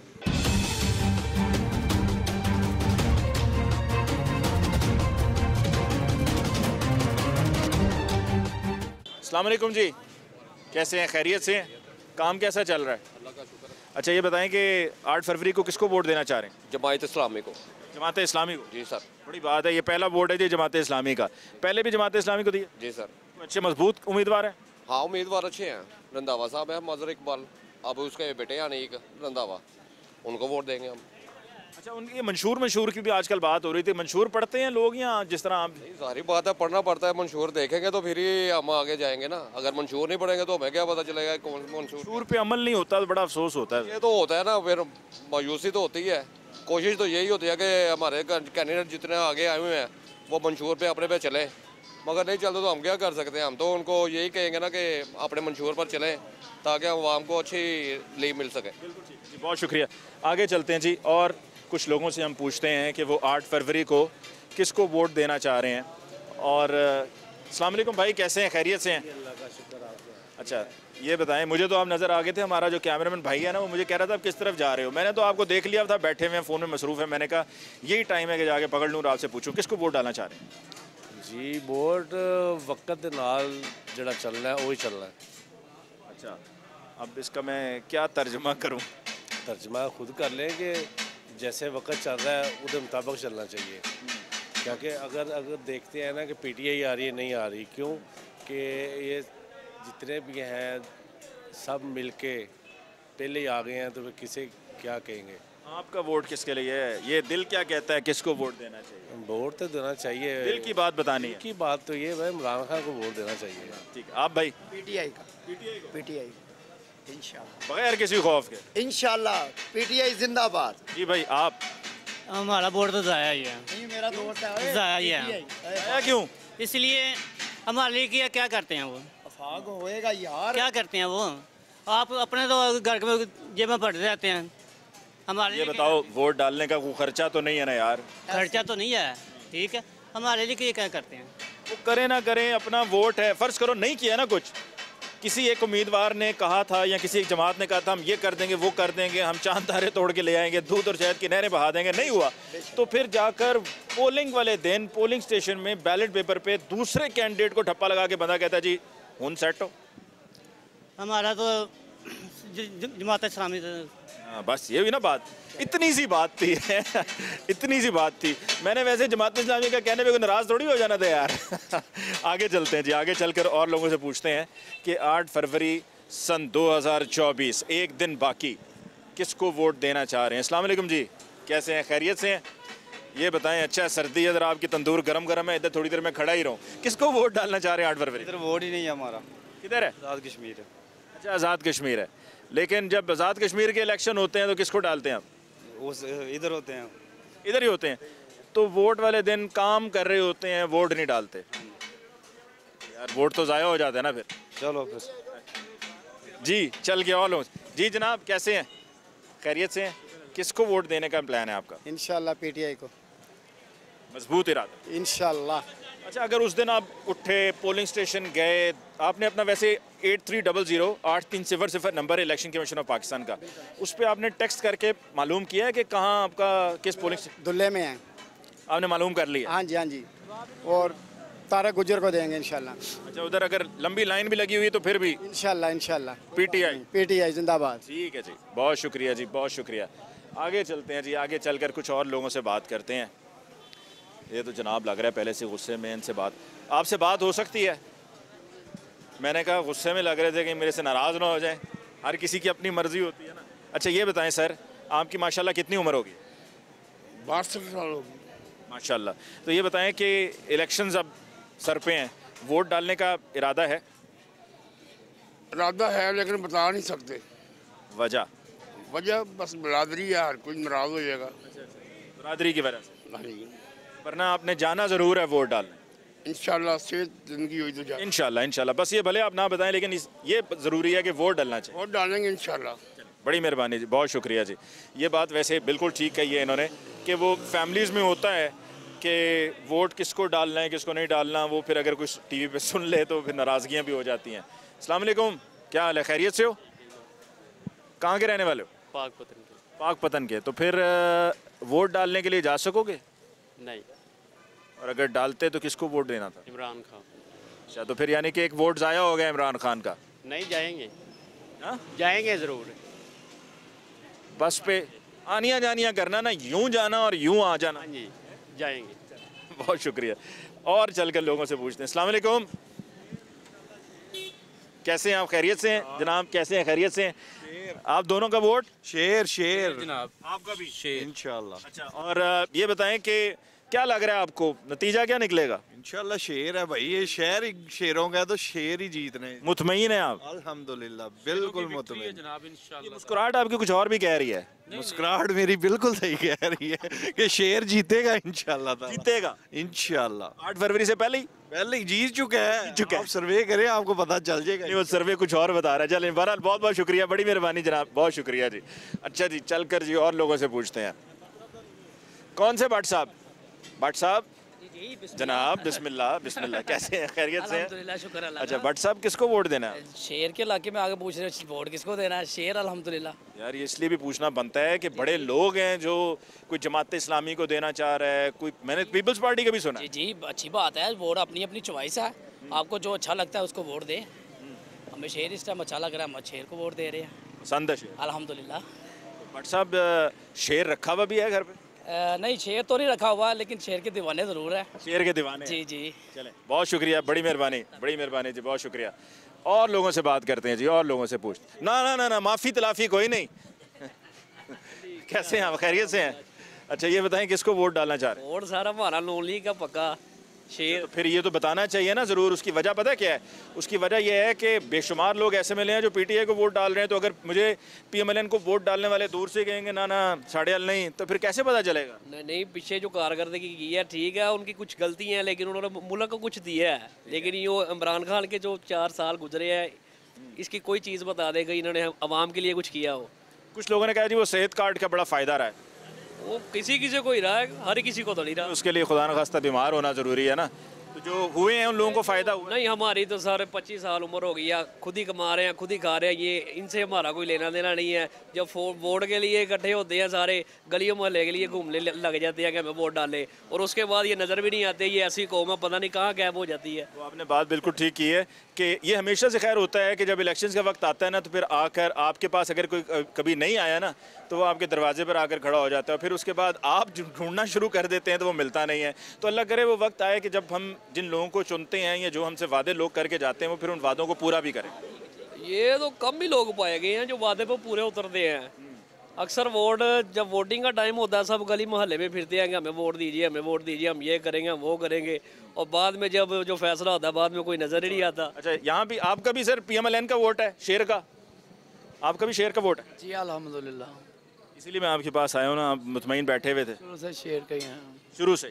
अस्सलामुअलैकुम जी, कैसे हैं, खैरियत से हैं? काम कैसा चल रहा है? अल्लाह का शुक्र है। अच्छा ये बताएं कि 8 फरवरी को किसको वोट देना चाह रहे हैं? जमात इस्लामी को। जी सर, बड़ी बात है, ये पहला वोट है जी जमात इस्लामी का। पहले भी जमात इस्लामी को दिया? जी सर। अच्छे मजबूत उम्मीदवार हैं? हाँ उम्मीदवार अच्छे हैं। रंधावा साहब है मजर इकबाल, अब उसका बेटे आने रंधावा, उनको वोट देंगे हम। अच्छा उनकी मंशूर की भी आजकल बात हो रही थी, मंशूर पढ़ते हैं लोग या जिस तरह आप? सारी बात है, पढ़ना पड़ता है, मंशूर देखेंगे तो फिर ही हम आगे जाएंगे ना, अगर मंशूर नहीं पढ़ेंगे तो हमें क्या पता चलेगा कौन मंशूर पे अमल नहीं होता, तो बड़ा अफसोस होता है। ये तो होता है ना, फिर मायूसी तो होती है। कोशिश तो यही होती है कि हमारे कैंडिडेट जितने आगे आए हुए हैं वो मंशूर पे अपने पे चलें, मगर नहीं चलते तो हम क्या कर सकते हैं। हम तो उनको यही कहेंगे ना कि अपने मंशूर पर चलें ताकि आवाम को अच्छी लीड मिल सके। जी बहुत शुक्रिया, आगे चलते हैं जी और कुछ लोगों से हम पूछते हैं कि वो 8 फरवरी को किसको वोट देना चाह रहे हैं। और अस्सलाम वालेकुम भाई, कैसे हैं, खैरियत से हैं? अल्लाह का शुक्र। अच्छा ये बताएं, मुझे तो आप नज़र आ गए थे, हमारा जो कैमरामैन भाई है ना वो मुझे कह रहा था आप किस तरफ जा रहे हो, मैंने तो आपको देख लिया था बैठे हुए हैं, फ़ोन में मसरूफ़ है, मैंने कहा यही टाइम है कि जाके पकड़ लूँ और आपसे पूछूँ किसको वोट डालना चाह रहे हैं। जी वोट वक्त के नाल जो चलना है वही चलना है। अच्छा अब इसका मैं क्या तर्जमा करूँ? तर्जमा खुद कर लें कि जैसे वक्त चल रहा है उसके मुताबिक चलना चाहिए, क्योंकि अगर देखते हैं ना कि PTI आ रही है नहीं आ रही, क्यों कि ये जितने भी हैं सब मिलके पहले ही आ गए हैं, तो फिर किसे क्या कहेंगे। आपका वोट किसके लिए है, ये दिल क्या कहता है किसको वोट देना चाहिए? वोट तो देना चाहिए, दिल की बात बतानी है। दिल की बात तो ये भाई इमरान खान को वोट देना चाहिए। ठीक है, आप भाई? PTI इंशाल्लाह, बगैर किसी खौफ के इंशाल्लाह, PTI जिंदाबाद। जी भाई आप? हमारा वोट तो ज़ाया ही है। नहीं मेरा तो वोट ज़ाया ही है। ज़ाया क्यों? इसलिए हमारे लिए क्या करते हैं वो, अफाग होएगा यार, क्या करते हैं वो, आप अपने तो घर में जेब में पड़ जाते हैं। हमारे ये बताओ वोट डालने का कोई खर्चा तो नहीं है ना यार? खर्चा तो नहीं है, ठीक है, हमारे लिए क्या करते हैं वो, करें ना करें अपना वोट है। फ़र्ज़ करो नहीं किया ना कुछ किसी एक उम्मीदवार ने कहा था या किसी एक जमात ने कहा था हम ये कर देंगे, वो कर देंगे, हम चांद तारे तोड़ के ले आएंगे, दूध और शहद की नहरें बहा देंगे, नहीं हुआ, तो फिर जाकर पोलिंग वाले दिन पोलिंग स्टेशन में बैलेट पेपर पे दूसरे कैंडिडेट को ठप्पा लगा के बंदा कहता जी हुन सेट हो। हमारा तो जमात-ए-इस्लामी बस ये हुई ना बात, इतनी सी बात थी इतनी सी बात थी। मैंने वैसे जमात-ए-इस्लामी का कहने पे कोई नाराज़ थोड़ी हो जाना था यार। आगे चलते हैं जी, आगे चलकर और लोगों से पूछते हैं कि 8 फरवरी सन 2024 एक दिन बाकी किसको वोट देना चाह रहे हैं। अस्सलाम वालेकुम जी, कैसे हैं, खैरियत से हैं? ये बताएं, अच्छा सर्दी है, इधर आपकी तंदूर गरम गरम है, इधर थोड़ी देर में खड़ा ही रहूँ। किसको वोट डालना चाह रहे हैं 8 फरवरी? इधर वोट ही नहीं है हमारा। किधर है? आज़ाद कश्मीर है। अच्छा, आज़ाद कश्मीर है, लेकिन जब आज़ाद कश्मीर के इलेक्शन होते हैं तो किसको डालते हैं आप? इधर होते हैं, इधर ही होते हैं, तो वोट वाले दिन काम कर रहे होते हैं, वोट नहीं डालते यार, वोट तो ज़ाया हो जाता है ना फिर। चलो फिर जी, चल गया। और जी जनाब, कैसे हैं, खैरियत से हैं? किसको वोट देने का प्लान है आपका? इंशाल्लाह पीटीआई को, मजबूत इरादा इंशाल्लाह। अच्छा, अगर उस दिन आप उठे, पोलिंग स्टेशन गए, आपने अपना वैसे 8300-83000 नंबर है इलेक्शन कमीशन ऑफ पाकिस्तान का, उस पर आपने टेक्स्ट करके मालूम किया है कि कहाँ आपका किस पोलिंग दुल्ले में है, आपने मालूम कर लिया? हाँ जी, हाँ जी, और तारा गुजर को देंगे इंशाल्लाह। अच्छा, उधर अगर लंबी लाइन भी लगी हुई है तो फिर भी इंशाल्लाह इंशाल्लाह पीटीआई जिंदाबाद। ठीक है जी, बहुत शुक्रिया जी, बहुत शुक्रिया। आगे चलते हैं जी, आगे चलकर कुछ और लोगों से बात करते हैं। ये तो जनाब लग रहा है पहले से गुस्से में, इनसे बात, आपसे बात हो सकती है? मैंने कहा गुस्से में लग रहे थे कि मेरे से नाराज़ ना हो जाए, हर किसी की अपनी मर्जी होती है ना। अच्छा ये बताएं सर, आपकी माशाल्लाह कितनी उम्र होगी? 62 साल होगी माशाल्लाह। तो ये बताएं कि इलेक्शंस अब सर पे हैं, वोट डालने का इरादा है? इरादा है, लेकिन बता नहीं सकते वजह। वजह बस बरादरी है, हर कोई नाराज़ हो जाएगा बरादरी की वजह से, वरना आपने जाना ज़रूर है वोट डालने इंशाल्लाह, सेहत जिंदगी हुई तो इंशाल्लाह इंशाल्लाह। बस ये भले आप ना बताएं, लेकिन ये ज़रूरी है कि वोट डालना चाहिए। वोट डालेंगे इंशाल्लाह। बड़ी मेहरबानी जी, बहुत शुक्रिया जी। ये बात वैसे बिल्कुल ठीक कही है इन्होंने कि वो फैमिलीज़ में होता है कि वोट किसको डालना है किसको नहीं डालना, वो फिर अगर कुछ टीवी पे सुन ले तो फिर नाराज़गियाँ भी हो जाती हैं। अस्सलाम वालेकुम, क्या हाल है, खैरियत से हो? कहाँ के रहने वाले हो? पाक-पतन के। पाक-पतन के, तो फिर वोट डालने के लिए जा सकोगे? नहीं। और अगर डालते तो किसको वोट देना था? इमरान खान। अच्छा, तो फिर यानी कि एक वोट ज़ाया हो गया इमरान खान का। नहीं जाएंगे, हाँ जाएंगे ज़रूर, बस पे आनिया जानिया करना ना, यूँ जाना और यूँ आ जाना। जी जाएंगे। बहुत शुक्रिया। और चलकर लोगों से पूछते हैं। अस्सलाम वालेकुम, कैसे हैं आप, खैरियत से हैं? जनाब कैसे हैं, खैरियत से हैं? आप दोनों का वोट शेर शेर, जनाब आपका भी शेर इंशाल्लाह। अच्छा, और ये बताएं कि क्या लग रहा है आपको, नतीजा क्या निकलेगा? इंशाल्लाह शेर है भाई, ये शहर शेरों का है तो शेर ही जीतने। मुतमईन है आप? अल्हम्दुलिल्लाह बिल्कुल मुतमईन जनाब इंशाल्लाह। मुस्कुराहट आपकी कुछ और भी कह रही है। मुस्कुराहट मेरी बिल्कुल सही कह रही है कि शेर जीतेगा इंशाल्लाह, जीतेगा इंशाल्लाह। 8 फरवरी से पहले ही जीत चुका है, आप सर्वे करें आपको पता चल जाएगा। सर्वे कुछ और बता रहा है। चलें, बहरहाल बहुत बहुत शुक्रिया, बड़ी मेहरबानी जनाब, बहुत शुक्रिया जी। अच्छा जी, चल कर जी और लोगों से पूछते हैं। कौन से भट्ट साहब? भट्ट साहब जनाब बिस्मिल्लाह बिस्मिल्लाह, कैसे हैं, खैरियत से हैं? अच्छा भट्ट साहब, किसको वोट देना है? शेर के इलाके में आगे पूछ रहे हैं वोट किसको देना है, शेर अल्हम्दुलिल्लाह। यार ये इसलिए भी पूछना बनता है कि बड़े लोग हैं जो कोई जमात इस्लामी को देना चाह रहा है, कोई, मैंने पीपल्स पार्टी का भी सुना। जी अच्छी बात है, वोट अपनी अपनी चॉइस है, आपको जो अच्छा लगता है उसको वोट दें। हमें शेर इस टाइम अच्छा लग रहा है, हम शेर को वोट दे रहे हैं, पसंद है शेर अल्हम्दुलिल्लाह। भट्ट साहब शेर रखा हुआ भी है घर पर? नहीं शेर तो नहीं रखा हुआ, लेकिन शेर के दीवाने ज़रूर है। शेर के दीवाने जी जी। चलें, बहुत शुक्रिया, बड़ी मेहरबानी, बड़ी मेहरबानी जी, बहुत शुक्रिया। और लोगों से बात करते हैं जी, और लोगों से पूछते ना ना ना ना माफ़ी तलाफ़ी कोई नहीं। कैसे हैं आप, खैरियत से हैं? अच्छा ये बताएं किसको वोट डालना चाह रहे हैं? वोट सारा हमारा लोली का पक्का शेर। तो फिर ये तो बताना चाहिए ना ज़रूर, उसकी वजह पता क्या है? उसकी वजह यह है कि बेशुमार लोग ऐसे मिले हैं जो पीटीआई को वोट डाल रहे हैं, तो अगर मुझे पीएमएलएन को वोट डालने वाले दूर से कहेंगे ना ना साढ़ेल नहीं, तो फिर कैसे पता चलेगा? नहीं पीछे जो कारकर्दगी की है ठीक है, उनकी कुछ गलती हैं, लेकिन उन्होंने मुल्क को कुछ दिया है, लेकिन ये इमरान खान के जो 4 साल गुजरे हैं इसकी कोई चीज़ बता देगा इन्होंने आवाम के लिए कुछ किया हो। कुछ लोगों ने कहा जी वो सेहत कार्ड का बड़ा फ़ायदा रहा है, वो किसी किसी को ही रहा है, हर किसी को तो नहीं रहा। उसके लिए खुदा न खास्ता बीमार होना ज़रूरी है ना, तो जो हुए हैं उन लोगों को फ़ायदा हुआ? नहीं, हमारी तो सर 25 साल उम्र हो गई है, खुद ही कमा रहे हैं, खुद ही खा रहे हैं, ये इनसे हमारा कोई लेना देना नहीं है। जब वोट के लिए इकट्ठे होते हैं सारे गलियों मोहल्ले के लिए घूमने लग जाते हैं कि हमें वोट डालें, और उसके बाद ये नज़र भी नहीं आते। ये ऐसी कौम है पता नहीं कहाँ गायब हो जाती है। तो आपने बात बिल्कुल ठीक की है कि ये हमेशा से खैर होता है कि जब इलेक्शन का वक्त आता है ना तो फिर आकर आपके पास अगर कोई कभी नहीं आया ना तो वो आपके दरवाजे पर आकर खड़ा हो जाता है, फिर उसके बाद आप ढूंढना शुरू कर देते हैं तो वो मिलता नहीं है। तो अल्लाह करे वो वक्त आए कि जब हम जिन लोगों को चुनते हैं या जो हमसे वादे लोग करके जाते हैं वो फिर उन वादों को पूरा भी करें। ये तो कम ही लोग पाए गए हैं जो वादे पर पूरे उतरते हैं। अक्सर वोट जब वोटिंग का टाइम होता है सब गली मोहल्ले में फिरते हैं कि हमें वोट दीजिए, हमें वोट दीजिए, हम ये करेंगे, हम वो करेंगे, और बाद में जब जो फैसला होता है बाद में कोई नज़र ही नहीं आता। अच्छा, यहाँ भी आपका भी सर PMLN का वोट है, शेर का, आपका भी शेर का वोट है? जी अल्हम्दुलिल्लाह, इसीलिए मैं आपके पास आया हूँ ना, आप मुतमईन बैठे हुए थे। शुरू से शेर के हैं, शुरू से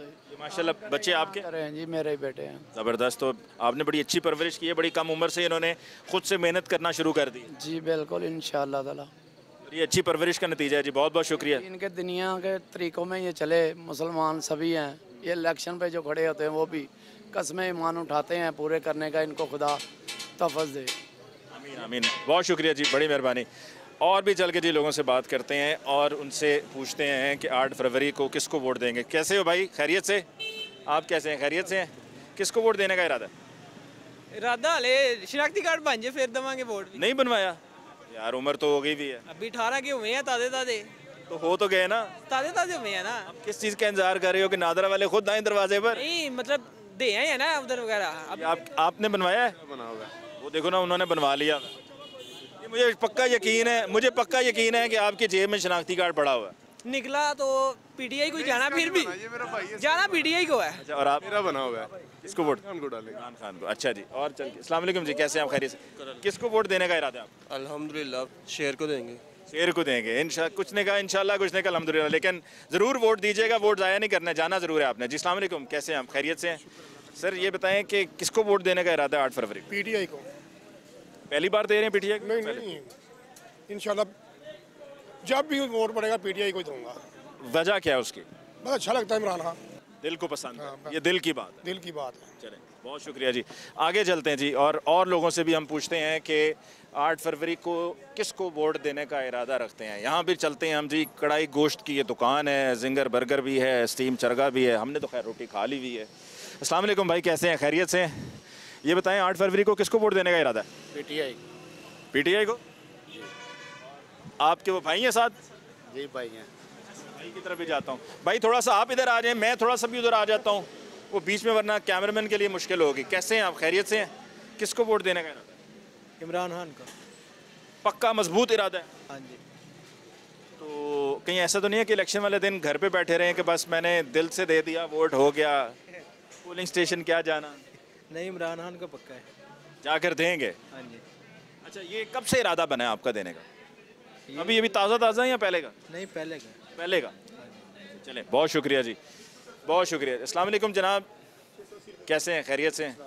ये माशाल्लाह बच्चे आपके हैं? जी मेरे ही बेटे हैं। ज़बरदस्त, तो आपने बड़ी अच्छी परवरिश की है, बड़ी कम उम्र से इन्होंने खुद से मेहनत करना शुरू कर दी। जी बिल्कुल, इंशाल्लाह ताला ये अच्छी परवरिश का नतीजा है। जी बहुत बहुत शुक्रिया। इनके दुनिया के तरीक़ों में ये चले, मुसलमान सभी हैं, ये इलेक्शन पर जो खड़े होते हैं वो भी कसम ईमान उठाते हैं, पूरे करने का इनको खुदा तहफ़्फ़ुज़ दे। आमीन आमीन, बहुत शुक्रिया जी, बड़ी मेहरबानी। और भी चल के जी लोगों से बात करते हैं और उनसे पूछते हैं कि 8 फरवरी को किसको वोट देंगे। कैसे हो भाई, खैरियत से? आप कैसे हैं, खैरियत से हैं? किसको वोट देने का इरादा? ले शनाख्ती कार्ड बन जाए फिर देंगे वोट। नहीं बनवाया यार, उम्र तो हो गई भी है, अभी 18 के हुए हैं, ताज़े ताज़े तो हो तो गए ना, ताज़े ताज़े हुए हैं ना। किस चीज़ का इंतजार कर रहे हो कि नादरा वाले खुद आए दरवाजे पर? नहीं मतलब दे हैं ना उधर वगैरह। आपने बनवाया है? वो देखो ना उन्होंने बनवा लिया। मुझे पक्का यकीन है, कि आपके जेब में शनाख्ती कार्ड पड़ा हुआ है। निकला तो PTI को जाना, फिर भी जाना PTI को है। अच्छा, और आप? मेरा बना हुआ है। किसको वोट? इमरान खान को। अच्छा जी, और चल के अस्सलाम वालेकुम जी, कैसे हैं आप, खैरियत से? किसको वोट देने का इरादा है आप? अल्हम्दुलिल्लाह शेर को देंगे। शेर को देंगे, इंशाल्लाह। कुछ ने कहा इंशाल्लाह, कुछ ने कहा अल्हम्दुलिल्लाह, लेकिन ज़रूर वोट दीजिएगा, वोट ज़ाया नहीं करना, जाना ज़रूर है आपने। जी अस्सलाम वालेकुम, कैसे हैं आप, खैरियत से हैं? सर ये बताएँ कि किसको वोट देने का इरादा है 8 फरवरी? PTI को। पहली बार दे रहे हैं PTI को? नहीं, इंशाल्लाह जब भी वोट पड़ेगा PTI को दूंगा। वजह क्या है उसकी? बस अच्छा लगता है इमरान खान, दिल को पसंद है, ये दिल की बात है। चलें, बहुत शुक्रिया जी। आगे चलते हैं जी और लोगों से भी हम पूछते हैं कि 8 फरवरी को किसको वोट देने का इरादा रखते हैं। यहाँ भी चलते हैं हम जी, कढ़ाई गोश्त की ये दुकान है, जिंगर बर्गर भी है, स्टीम चरगा भी है, हमने तो खैर रोटी खा ली हुई है। अस्सलाम वालेकुम भाई, कैसे हैं, खैरियत से हैं? ये बताएं 8 फरवरी को किसको वोट देने का इरादा है? PTI को। आपके वो भाई हैं साथ? जी भाई हैं। भाई की तरफ भी जाता हूँ। भाई थोड़ा सा आप इधर आ जाएं, मैं थोड़ा सा भी उधर आ जाता हूँ, वो बीच में, वरना कैमरामैन के लिए मुश्किल होगी। कैसे हैं आप, खैरियत से हैं? किसको वोट देने का इरादा है? इमरान खान का। पक्का मजबूत इरादा है? हाँ जी। तो कहीं ऐसा तो नहीं है कि इलेक्शन वाले दिन घर पर बैठे रहें कि बस मैंने दिल से दे दिया, वोट हो गया, पोलिंग स्टेशन क्या जाना? नहीं, इमरान खान का पक्का है, जाकर देंगे। हाँ जी। अच्छा, ये कब से इरादा बना है आपका देने का? अभी ताज़ा या पहले का? नहीं, पहले का। चलें, बहुत शुक्रिया जी, बहुत शुक्रिया। अस्सलाम वालेकुम जनाब, कैसे हैं, खैरियत से हैं?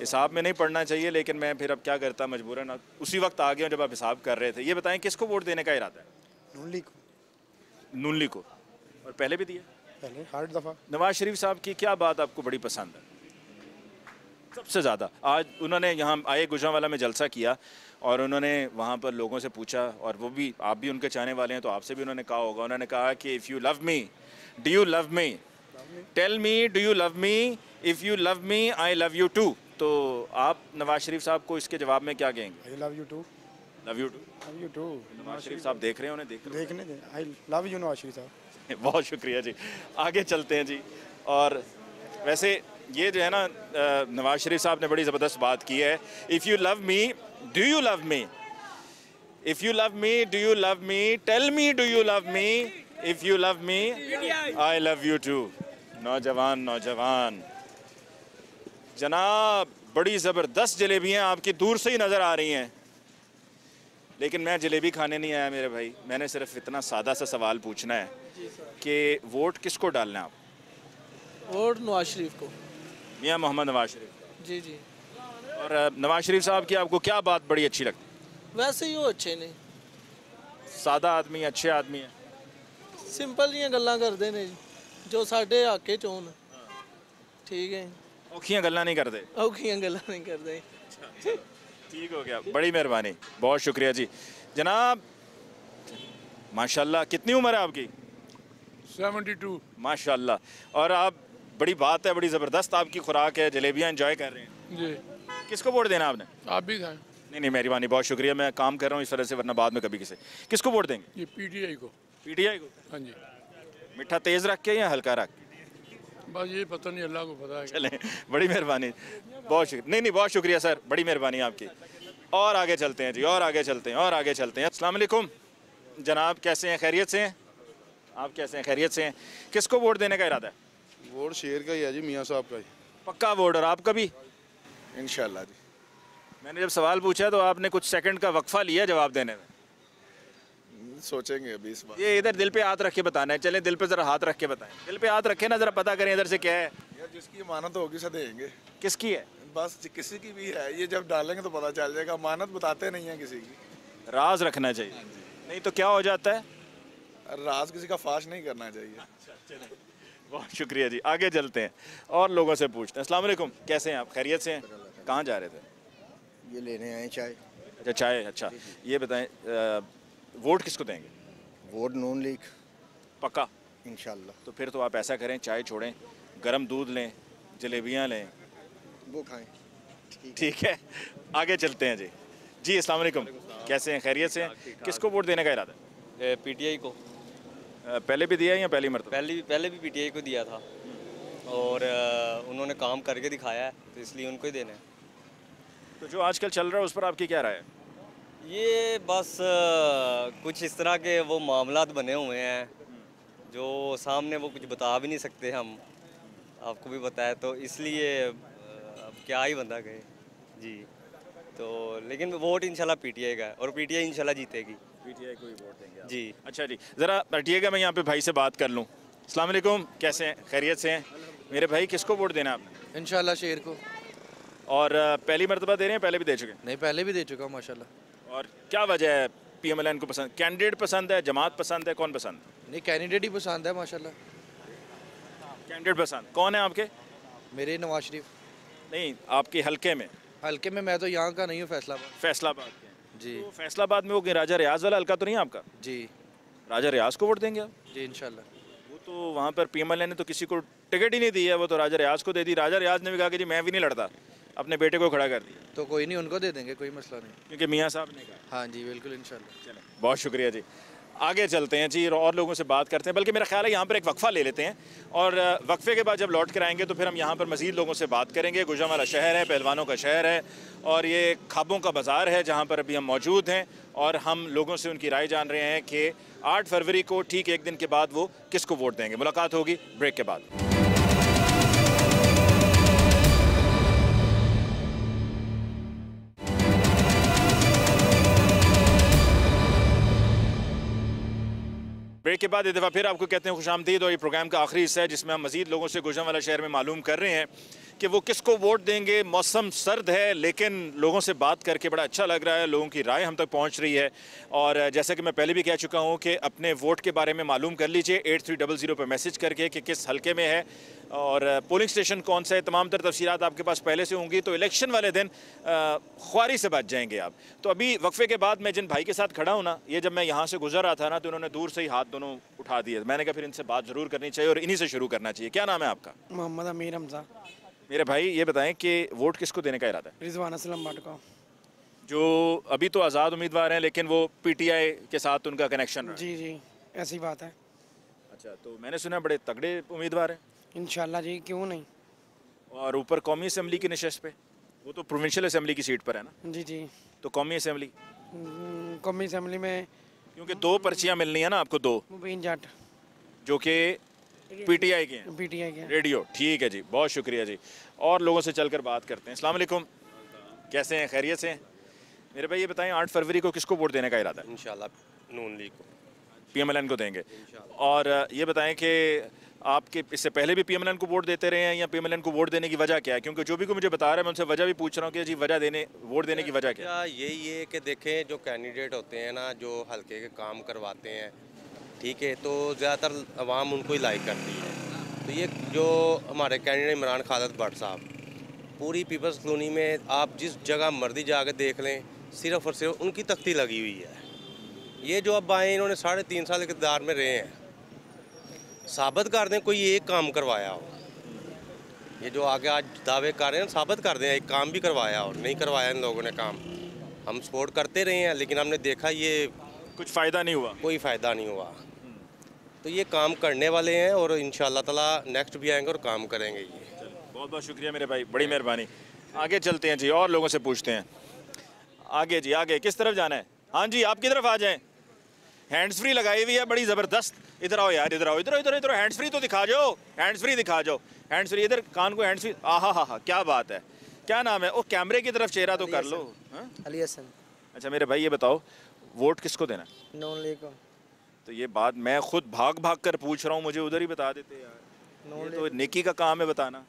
हिसाब में नहीं पढ़ना चाहिए लेकिन मैं फिर अब क्या करता, मजबूरन उसी वक्त आ गया जब आप हिसाब कर रहे थे। ये बताएं किसको वोट देने का इरादा है? नून लीग को। और पहले भी दिया? पहले, हर दफ़ा। नवाज शरीफ साहब की क्या बात आपको बड़ी पसंद है सबसे ज़्यादा? आज उन्होंने यहाँ आए, गुजरांवाला में जलसा किया और उन्होंने वहाँ पर लोगों से पूछा, और वो भी, आप भी उनके चाहने वाले हैं तो आपसे भी उन्होंने कहा होगा, उन्होंने कहा कि if you love me do you love me, tell me do you love me, if you love me I love you too. तो आप नवाज शरीफ साहब को इसके जवाब में क्या कहेंगे? I love you too. Love you too. Nawaz Sharif साहब देख रहे हैं, उन्हें देखने दें। I love you Nawaz Sharif साहब। बहुत शुक्रिया जी, आगे चलते हैं जी। और वैसे ये जो है ना, नवाज शरीफ साहब ने बड़ी ज़बरदस्त बात की है, if you love me do you love me, if you love me do you love me, tell me do you love me, if you love me I love you too. नौजवान जनाब, बड़ी ज़बरदस्त जलेबियाँ आपकी दूर से ही नज़र आ रही हैं, लेकिन मैं जलेबी खाने नहीं आया मेरे भाई, मैंने सिर्फ इतना सादा सा सवाल पूछना है कि वोट किसको डालना है आप? वोट नवाज शरीफ को, मियाँ मोहम्मद नवाज शरीफ। जी जी। और नवाज शरीफ साहब की आपको क्या बात बड़ी अच्छी लगती? वैसे ही वो अच्छे ने, सादा आदमी, अच्छे आदमी है, सिंपल गल्लां करते हैं जो साढ़े हक च होन। ठीक है, औखियाँ गल्लां नहीं करते, औखियाँ गल्लां नहीं करते। ठीक हो गया, बड़ी मेहरबानी, बहुत शुक्रिया जी। जनाब माशाल्लाह, कितनी उम्र है आपकी? 72। माशाल्लाह, और आप, बड़ी बात है, बड़ी ज़बरदस्त आपकी खुराक है, जलेबियाँ इंजॉय कर रहे हैं जी। किसको वोट देना आपने? आप भी खाएं। नहीं नहीं, मेहरबानी, बहुत शुक्रिया, मैं काम कर रहा हूँ इस तरह से, वरना बाद में कभी किसे। किसको वोट देंगे? ये पीटीआई को। पीटीआई को? हाँ जी। मीठा तेज़ रख के या हल्का रख? बस ये पता नहीं, अल्लाह को पता है। चलें, बड़ी मेहरबानी, बहुत शुक्रिया। नहीं नहीं, बहुत शुक्रिया सर, बड़ी मेहरबानी आपकी। और आगे चलते हैं जी, और आगे चलते हैं, और आगे चलते हैं। अस्सलाम वालेकुम जनाब, कैसे हैं? खैरियत से हैं? आप कैसे हैं? खैरियत से हैं? किसको वोट देने का इरादा है? वोट शेर का ही है जी, मियाँ साहब का ही। पक्का वोट? और आपका भी? इंशाल्लाह जी। मैंने जब सवाल पूछा तो आपने कुछ सेकंड का वक्फा लिया जवाब देने में। सोचेंगे अभी इस बार। ये इधर दिल पे हाथ रख के बताना है। चले, दिल पे जरा हाथ रख के बताएं। दिल पे हाथ रखे ना जरा, पता करें इधर से क्या है। यार जिसकी अमानत होगी से देंगे। किसकी है? बस किसी की भी है, ये जब डालेंगे तो पता चल जाएगा। अमानत बताते नहीं है किसी की, राज रखना चाहिए, नहीं तो क्या हो जाता है। राज किसी का फाश नहीं करना चाहिए। बहुत शुक्रिया जी, आगे चलते हैं और लोगों से पूछते हैं। अस्सलाम वालेकुम, कैसे हैं आप? खैरियत से हैं? कहाँ जा रहे थे? ये लेने आए चाय। अच्छा चाय, अच्छा ये बताएं वोट किसको देंगे? Vote Noon league. पक्का? इंशाल्लाह। तो फिर तो आप ऐसा करें, चाय छोड़ें, गर्म दूध लें, जलेबियाँ लें, वो खाएँ। ठीक है, आगे चलते हैं जी। जी अस्सलाम वालेकुम, कैसे हैं? खैरियत से हैं? किसको वोट देने का इरादा है? पीटीआई को। पहले भी दिया है या पहली मरतबा? पहले भी पीटीआई को दिया था, और उन्होंने काम करके दिखाया है, तो इसलिए उनको ही देना है। तो जो आजकल चल रहा है उस पर आपकी क्या राय है? ये बस कुछ इस तरह के वो मामलात बने हुए हैं जो सामने, वो कुछ बता भी नहीं सकते हम, आपको भी बताया, तो इसलिए अब क्या ही बंदा कहे जी। तो लेकिन वोट इंशाल्लाह पीटीआई का है, और पीटीआई इंशाल्लाह जीतेगी। पीटीआई को ही वोट देंगे आप? जी। अच्छा जी, ज़रा हटिएगा, मैं यहाँ पे भाई से बात कर लूँ। अस्सलाम वालेकुम, कैसे हैं? खैरियत से हैं मेरे भाई? किसको वोट देना आपने? इंशाल्लाह शेर को। और पहली मरतबा दे रहे हैं, पहले भी दे चुके हैं? नहीं, पहले भी दे चुका हूँ माशाल्लाह। और क्या वजह है पीएमएलएन को पसंद? कैंडिडेट पसंद है, जमात पसंद है, कौन पसंद है? नहीं, कैंडिडेट ही पसंद है माशाल्लाह। कैंडिडेट पसंद कौन है आपके? मेरे नवाज शरीफ। नहीं, आपके हल्के में? हल्के में मैं तो यहाँ का नहीं हूँ, फैसलाबाद। फैसलाबाद जी। तो फैसलाबाद में वो राजा रियाज वाला हल्का तो नहीं आपका? जी। राजा रियाज को वोट देंगे आप? जी इंशाल्लाह। वो तो वहाँ पर पीएमएलएन ने तो किसी को टिकट ही नहीं दी है, वो तो राजा रियाज को दे दी। राजा रियाज ने भी कहा कि जी मैं भी नहीं लड़ता, अपने बेटे को खड़ा कर दिया। तो कोई नहीं, उनको दे देंगे, कोई मसला नहीं, क्योंकि मियाँ साहब ने कहा। हाँ जी बिल्कुल इंशाल्लाह। चलें, बहुत शुक्रिया जी, आगे चलते हैं जी, और लोगों से बात करते हैं। बल्कि मेरा ख्याल है यहाँ पर एक वक्फ़ा ले लेते हैं, और वक्फ़े के बाद जब लौट कर आएँगे तो फिर हम यहाँ पर मज़ीद लोगों से बात करेंगे। गुजरांवाला शहर है, पहलवानों का शहर है, और ये ख्वाबों का बाज़ार है जहाँ पर अभी हम मौजूद हैं, और हम लोगों से उनकी राय जान रहे हैं कि 8 फरवरी को ठीक एक दिन के बाद वो किसको वोट देंगे। मुलाकात होगी ब्रेक के बाद। ब्रेक के बाद एक दफ़ा फिर आपको कहते हैं खुशामदीद, और ये प्रोग्राम का आखिरी हिस्सा है जिसमें हम मज़ीद लोगों से गुजरांवाला शहर में मालूम कर रहे हैं कि वो किसको वोट देंगे। मौसम सर्द है, लेकिन लोगों से बात करके बड़ा अच्छा लग रहा है, लोगों की राय हम तक पहुंच रही है। और जैसा कि मैं पहले भी कह चुका हूं कि अपने वोट के बारे में मालूम कर लीजिए 8300 पर मैसेज करके कि किस हलके में है और पोलिंग स्टेशन कौन सा है। तमाम तर तफसीलात आपके पास पहले से होंगी, तो इलेक्शन वाले दिन ख्वारी से बच जाएंगे आप। तो अभी वक्फे के बाद मैं जिन भाई के साथ खड़ा हूँ ना, ये जब मैं यहाँ से गुजर रहा था ना, तो उन्होंने दूर से ही हाथ दोनों उठा दिए। मैंने कहा फिर इनसे बात ज़रूर करनी चाहिए और इन्हीं से शुरू करना चाहिए। क्या नाम है आपका? मोहम्मद अमीर हमजा। मेरे भाई ये बताएं कि वोट किसको देने का इरादा है? रिजवान असलम भट्ट को, जो अभी तो आज़ाद उम्मीदवार हैं, लेकिन वो पीटीआई के साथ उनका कनेक्शन है। जी जी ऐसी बात है। अच्छा, तो मैंने सुना बड़े तगड़े उम्मीदवार हैं। इंशाल्लाह जी, क्यों नहीं। और ऊपर कौमी असम्बली की नशस्त पे, वो तो प्रोविंशियल असम्बली की सीट पर है ना। जी जी। तो कौमी असम्बली? कौमी असम्बली में क्योंकि 2 पर्चियाँ मिलनी है ना आपको, 2 मुबीन जाट जो कि पीटीआई के हैं। पीटीआई के रेडियो। ठीक है जी, बहुत शुक्रिया जी, और लोगों से चलकर बात करते हैं। अस्सलाम वालेकुम, कैसे हैं? खैरियत से हैं मेरे भाई? ये बताएं 8 फरवरी को किसको वोट देने का इरादा है? इंशाल्लाह नून लीग को। पीएमएलएन को देंगे। और ये बताएं कि आपके इससे पहले भी पीएमएलएन को वोट देते रहे हैं, या पीएमएलएन को वोट देने की वजह क्या है? क्योंकि जो भी को मुझे बता रहा है, मैं उनसे वजह भी पूछ रहा हूँ कि जी वजह देने, वोट देने की वजह क्या है? यही है कि देखें जो कैंडिडेट होते हैं ना, जो हल्के के काम करवाते हैं, ठीक है, तो ज़्यादातर आवाम उनको ही लाइक करती है। तो ये जो हमारे कैंडिडेट इमरान खान भट्ट साहब, पूरी पीपल्स कॉलोनी में आप जिस जगह मर्जी जाके देख लें, सिर्फ और सिर्फ उनकी तख्ती लगी हुई है। ये जो अब आए, इन्होंने 3.5 साल इक़्तिदार में रहे हैं, साबित कर दें कोई एक काम करवाया हो। ये जो आगे आज दावे कर रहे हैं, साबित कर दें एक काम भी करवाया हो। नहीं करवाया इन लोगों ने काम। हम सपोर्ट करते रहे हैं, लेकिन हमने देखा ये कुछ फ़ायदा नहीं हुआ, कोई फ़ायदा नहीं हुआ। तो ये काम करने वाले हैं और इंशाअल्लाह ताला नेक्स्ट भी आएंगे और काम करेंगे। ये बहुत बहुत शुक्रिया मेरे भाई, बड़ी मेहरबानी। आगे चलते हैं जी, और लोगों से पूछते हैं। आगे जी, आगे किस तरफ जाना है? हाँ जी, आपकी तरफ आ जाएं। हैंड्स फ्री लगाई हुई है बड़ी ज़बरदस्त। इधर आओ यार, इधर आओ, इधर इधर इधर। हैंड्स फ्री तो दिखा जाओ, हैंड्स फ्री दिखा जाओ, हैंड्स फ्री। इधर कान को हैंड्स फ्री। आहा, क्या बात है, क्या नाम है? वो कैमरे की तरफ चेहरा तो कर लो। अली हसन। अच्छा मेरे भाई, ये बताओ वोट किसको देना? नून लीग को। तो ये बात मैं खुद भाग कर पूछ रहा हूँ, मुझे उधर ही बता देते यार, ये तो नेकी का काम है बताना।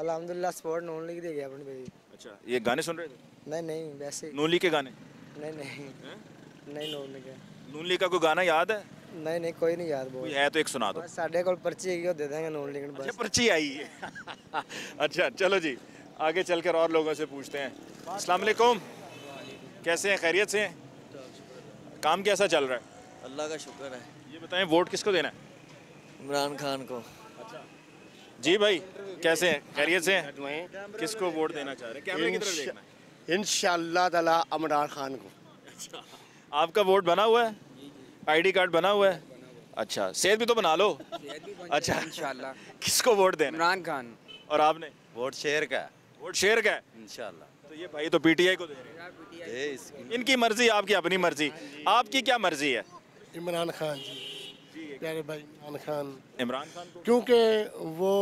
अल्हम्दुलिल्लाह सपोर्ट नून लीग देगी अपने भाई। अच्छा, ये गाने सुन रहे थे? नहीं, वैसे नून लीग के गाने नहीं। नून लीग का कोई गाना याद है? नहीं, कोई नहीं याद। कोई है तो एक सुना दो। साढ़े को पर्ची है, दे देंगे नून लीग। अच्छा, पर्ची आई है। अच्छा चलो जी, आगे चलकर और लोगों से पूछते हैं। अस्सलाम वालेकुम, कैसे हैं? खैरियत से हैं? काम कैसा चल रहा है? अल्लाह का शुक्र है। ये बताएं वोट किसको देना है? इमरान खान को। अच्छा जी भाई, कैसे हैं? खैरियत से हैं? किसको वोट देना चाह रहे हैं? कैमरे की तरफ देखना है। इंशाअल्लाह ताला इमरान खान को। अच्छा, आपका वोट बना हुआ है? आईडी कार्ड बना हुआ है? अच्छा, सेहत भी तो बना लो। अच्छा, इंशाअल्लाह। किसको वोट देना? इमरान खान। और आपने? वोट शेर का। वोट शेर का है इंशाल्लाह। तो ये भाई तो पीटीआई को दे रहे हैं। इनकी मर्जी, आपकी अपनी मर्जी। आपकी क्या मर्जी है? इमरान खान जी, प्यारे भाई इमरान खान। इमरान खान क्योंकि वो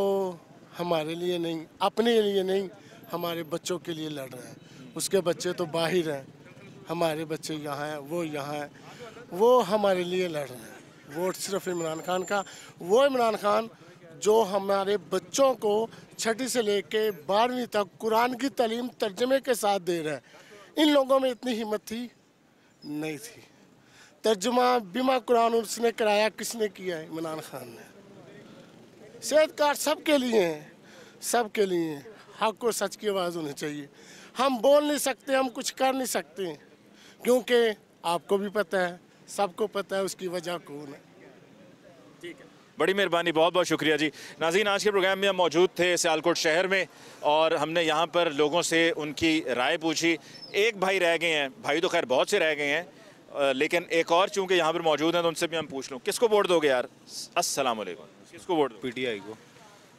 हमारे लिए नहीं, अपने लिए नहीं, हमारे बच्चों के लिए लड़ रहे हैं। उसके बच्चे तो बाहर हैं, हमारे बच्चे यहाँ हैं, वो यहाँ हैं, वो हमारे लिए लड़ रहे हैं। वोट सिर्फ इमरान खान का। वो इमरान खान जो हमारे बच्चों को 6ठी से लेके 12वीं तक कुरान की तालीम तर्जमे के साथ दे रहा है। इन लोगों में इतनी हिम्मत थी? नहीं थी। तर्जुमा बीमा कुरान उसने कराया, किसने किया? इमरान खान ने। सेहत कार्ड सब के लिए हैं, सब के लिए। हक और सच की आवाज़ होनी चाहिए। हम बोल नहीं सकते, हम कुछ कर नहीं सकते, क्योंकि आपको भी पता है, सबको पता है उसकी वजह कौन है। ठीक है, बड़ी मेहरबानी, बहुत बहुत शुक्रिया जी। नाज़रीन, आज के प्रोग्राम में हम मौजूद थे सियालकोट शहर में और हमने यहाँ पर लोगों से उनकी राय पूछी। एक भाई रह गए हैं, भाई तो खैर बहुत से रह गए हैं, लेकिन एक और चूँकि यहाँ पर मौजूद हैं तो उनसे भी हम पूछ लूँ। किसको वोट दोगे यार? अस्सलाम वालेकुम, किसको वोट दो? पीटीआई को।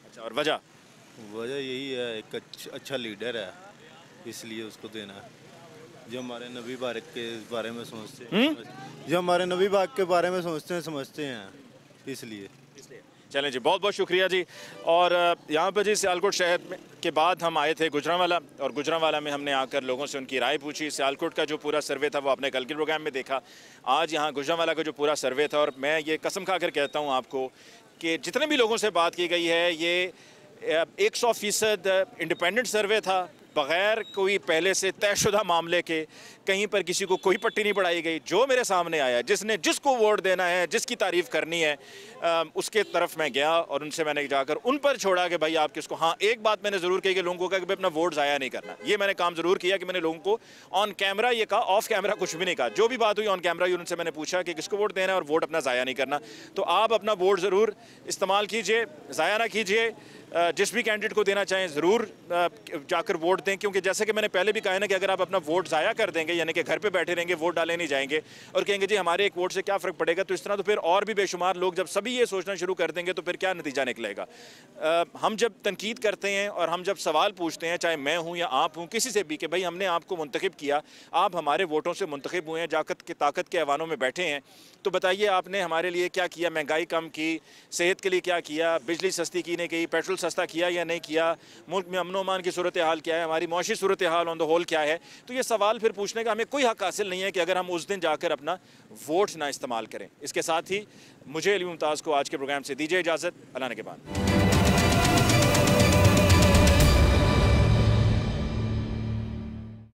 अच्छा, और वजह यही है, एक अच्छा लीडर है, इसलिए उसको देना है। जो हमारे नबी पाक के बारे में सोचते हैं, जो हमारे नबी पाक के बारे में समझते हैं, इसलिए। चलें जी, बहुत बहुत शुक्रिया जी। और यहाँ पर जी सियालकोट शहर में के बाद हम आए थे गुजरांवाला, और गुजरांवाला में हमने आकर लोगों से उनकी राय पूछी। सियालकोट का जो पूरा सर्वे था वो आपने कल के प्रोग्राम में देखा। आज यहाँ गुजरांवाला का जो पूरा सर्वे था, और मैं ये कसम खाकर कहता हूँ आपको कि जितने भी लोगों से बात की गई है, ये 100% इंडिपेंडेंट सर्वे था, बग़ैर कोई पहले से तयशुदा मामले के। कहीं पर किसी को कोई पट्टी नहीं पढ़ाई गई। जो मेरे सामने आया, जिसने जिसको वोट देना है, जिसकी तारीफ़ करनी है, उसके तरफ मैं गया और उनसे मैंने जाकर उन पर छोड़ा कि भाई आप किसको। हाँ, एक बात मैंने ज़रूर कही कि लोगों को कहा कि भाई अपना वोट ज़ाया नहीं करना। ये मैंने काम ज़रूर किया कि मैंने लोगों को ऑन कैमरा ये कहा, ऑफ कैमरा कुछ भी नहीं कहा। जो भी बात हुई ऑन कैमरा हुई, उनसे मैंने पूछा कि किसको वोट देना है और वोट अपना ज़ाया नहीं करना। तो आप अपना वोट ज़रूर इस्तेमाल कीजिए, ज़ाया ना कीजिए। जिस भी कैंडिडेट को देना चाहें ज़रूर जाकर वोट दें, क्योंकि जैसे कि मैंने पहले भी कहा है ना कि अगर आप अपना वोट ज़ाया कर देंगे, यानी कि घर पे बैठे रहेंगे, वोट डाले नहीं जाएंगे और कहेंगे जी हमारे एक वोट से क्या फ़र्क पड़ेगा, तो इस तरह तो फिर और भी बेशुमार लोग जब सभी ये सोचना शुरू कर देंगे तो फिर क्या नतीजा निकलेगा। हम जब तनकीद करते हैं और हम जब सवाल पूछते हैं, चाहे मैं हूँ या आप हूँ, किसी से भी, कि भाई हमने आपको मुंतखब किया, आप हमारे वोटों से मुंतखब हुए हैं, जाकत के ताकत के ऐवानों में बैठे हैं, तो बताइए आपने हमारे लिए क्या किया? महंगाई कम की, सेहत के लिए क्या किया, बिजली सस्ती की नहीं की, पेट्रोल सस्ता किया या नहीं किया, मुल्क में अमन अमान की सूरत हाल क्या है, हमारी मौशी सूरत हाल ऑन द होल क्या है। तो ये सवाल फिर पूछने का हमें कोई हक हासिल नहीं है कि अगर हम उस दिन जाकर अपना वोट ना इस्तेमाल करें। इसके साथ ही मुझे अली मुमताज़ को आज के प्रोग्राम से दीजिए इजाज़त, अल्लाह ने के बाद।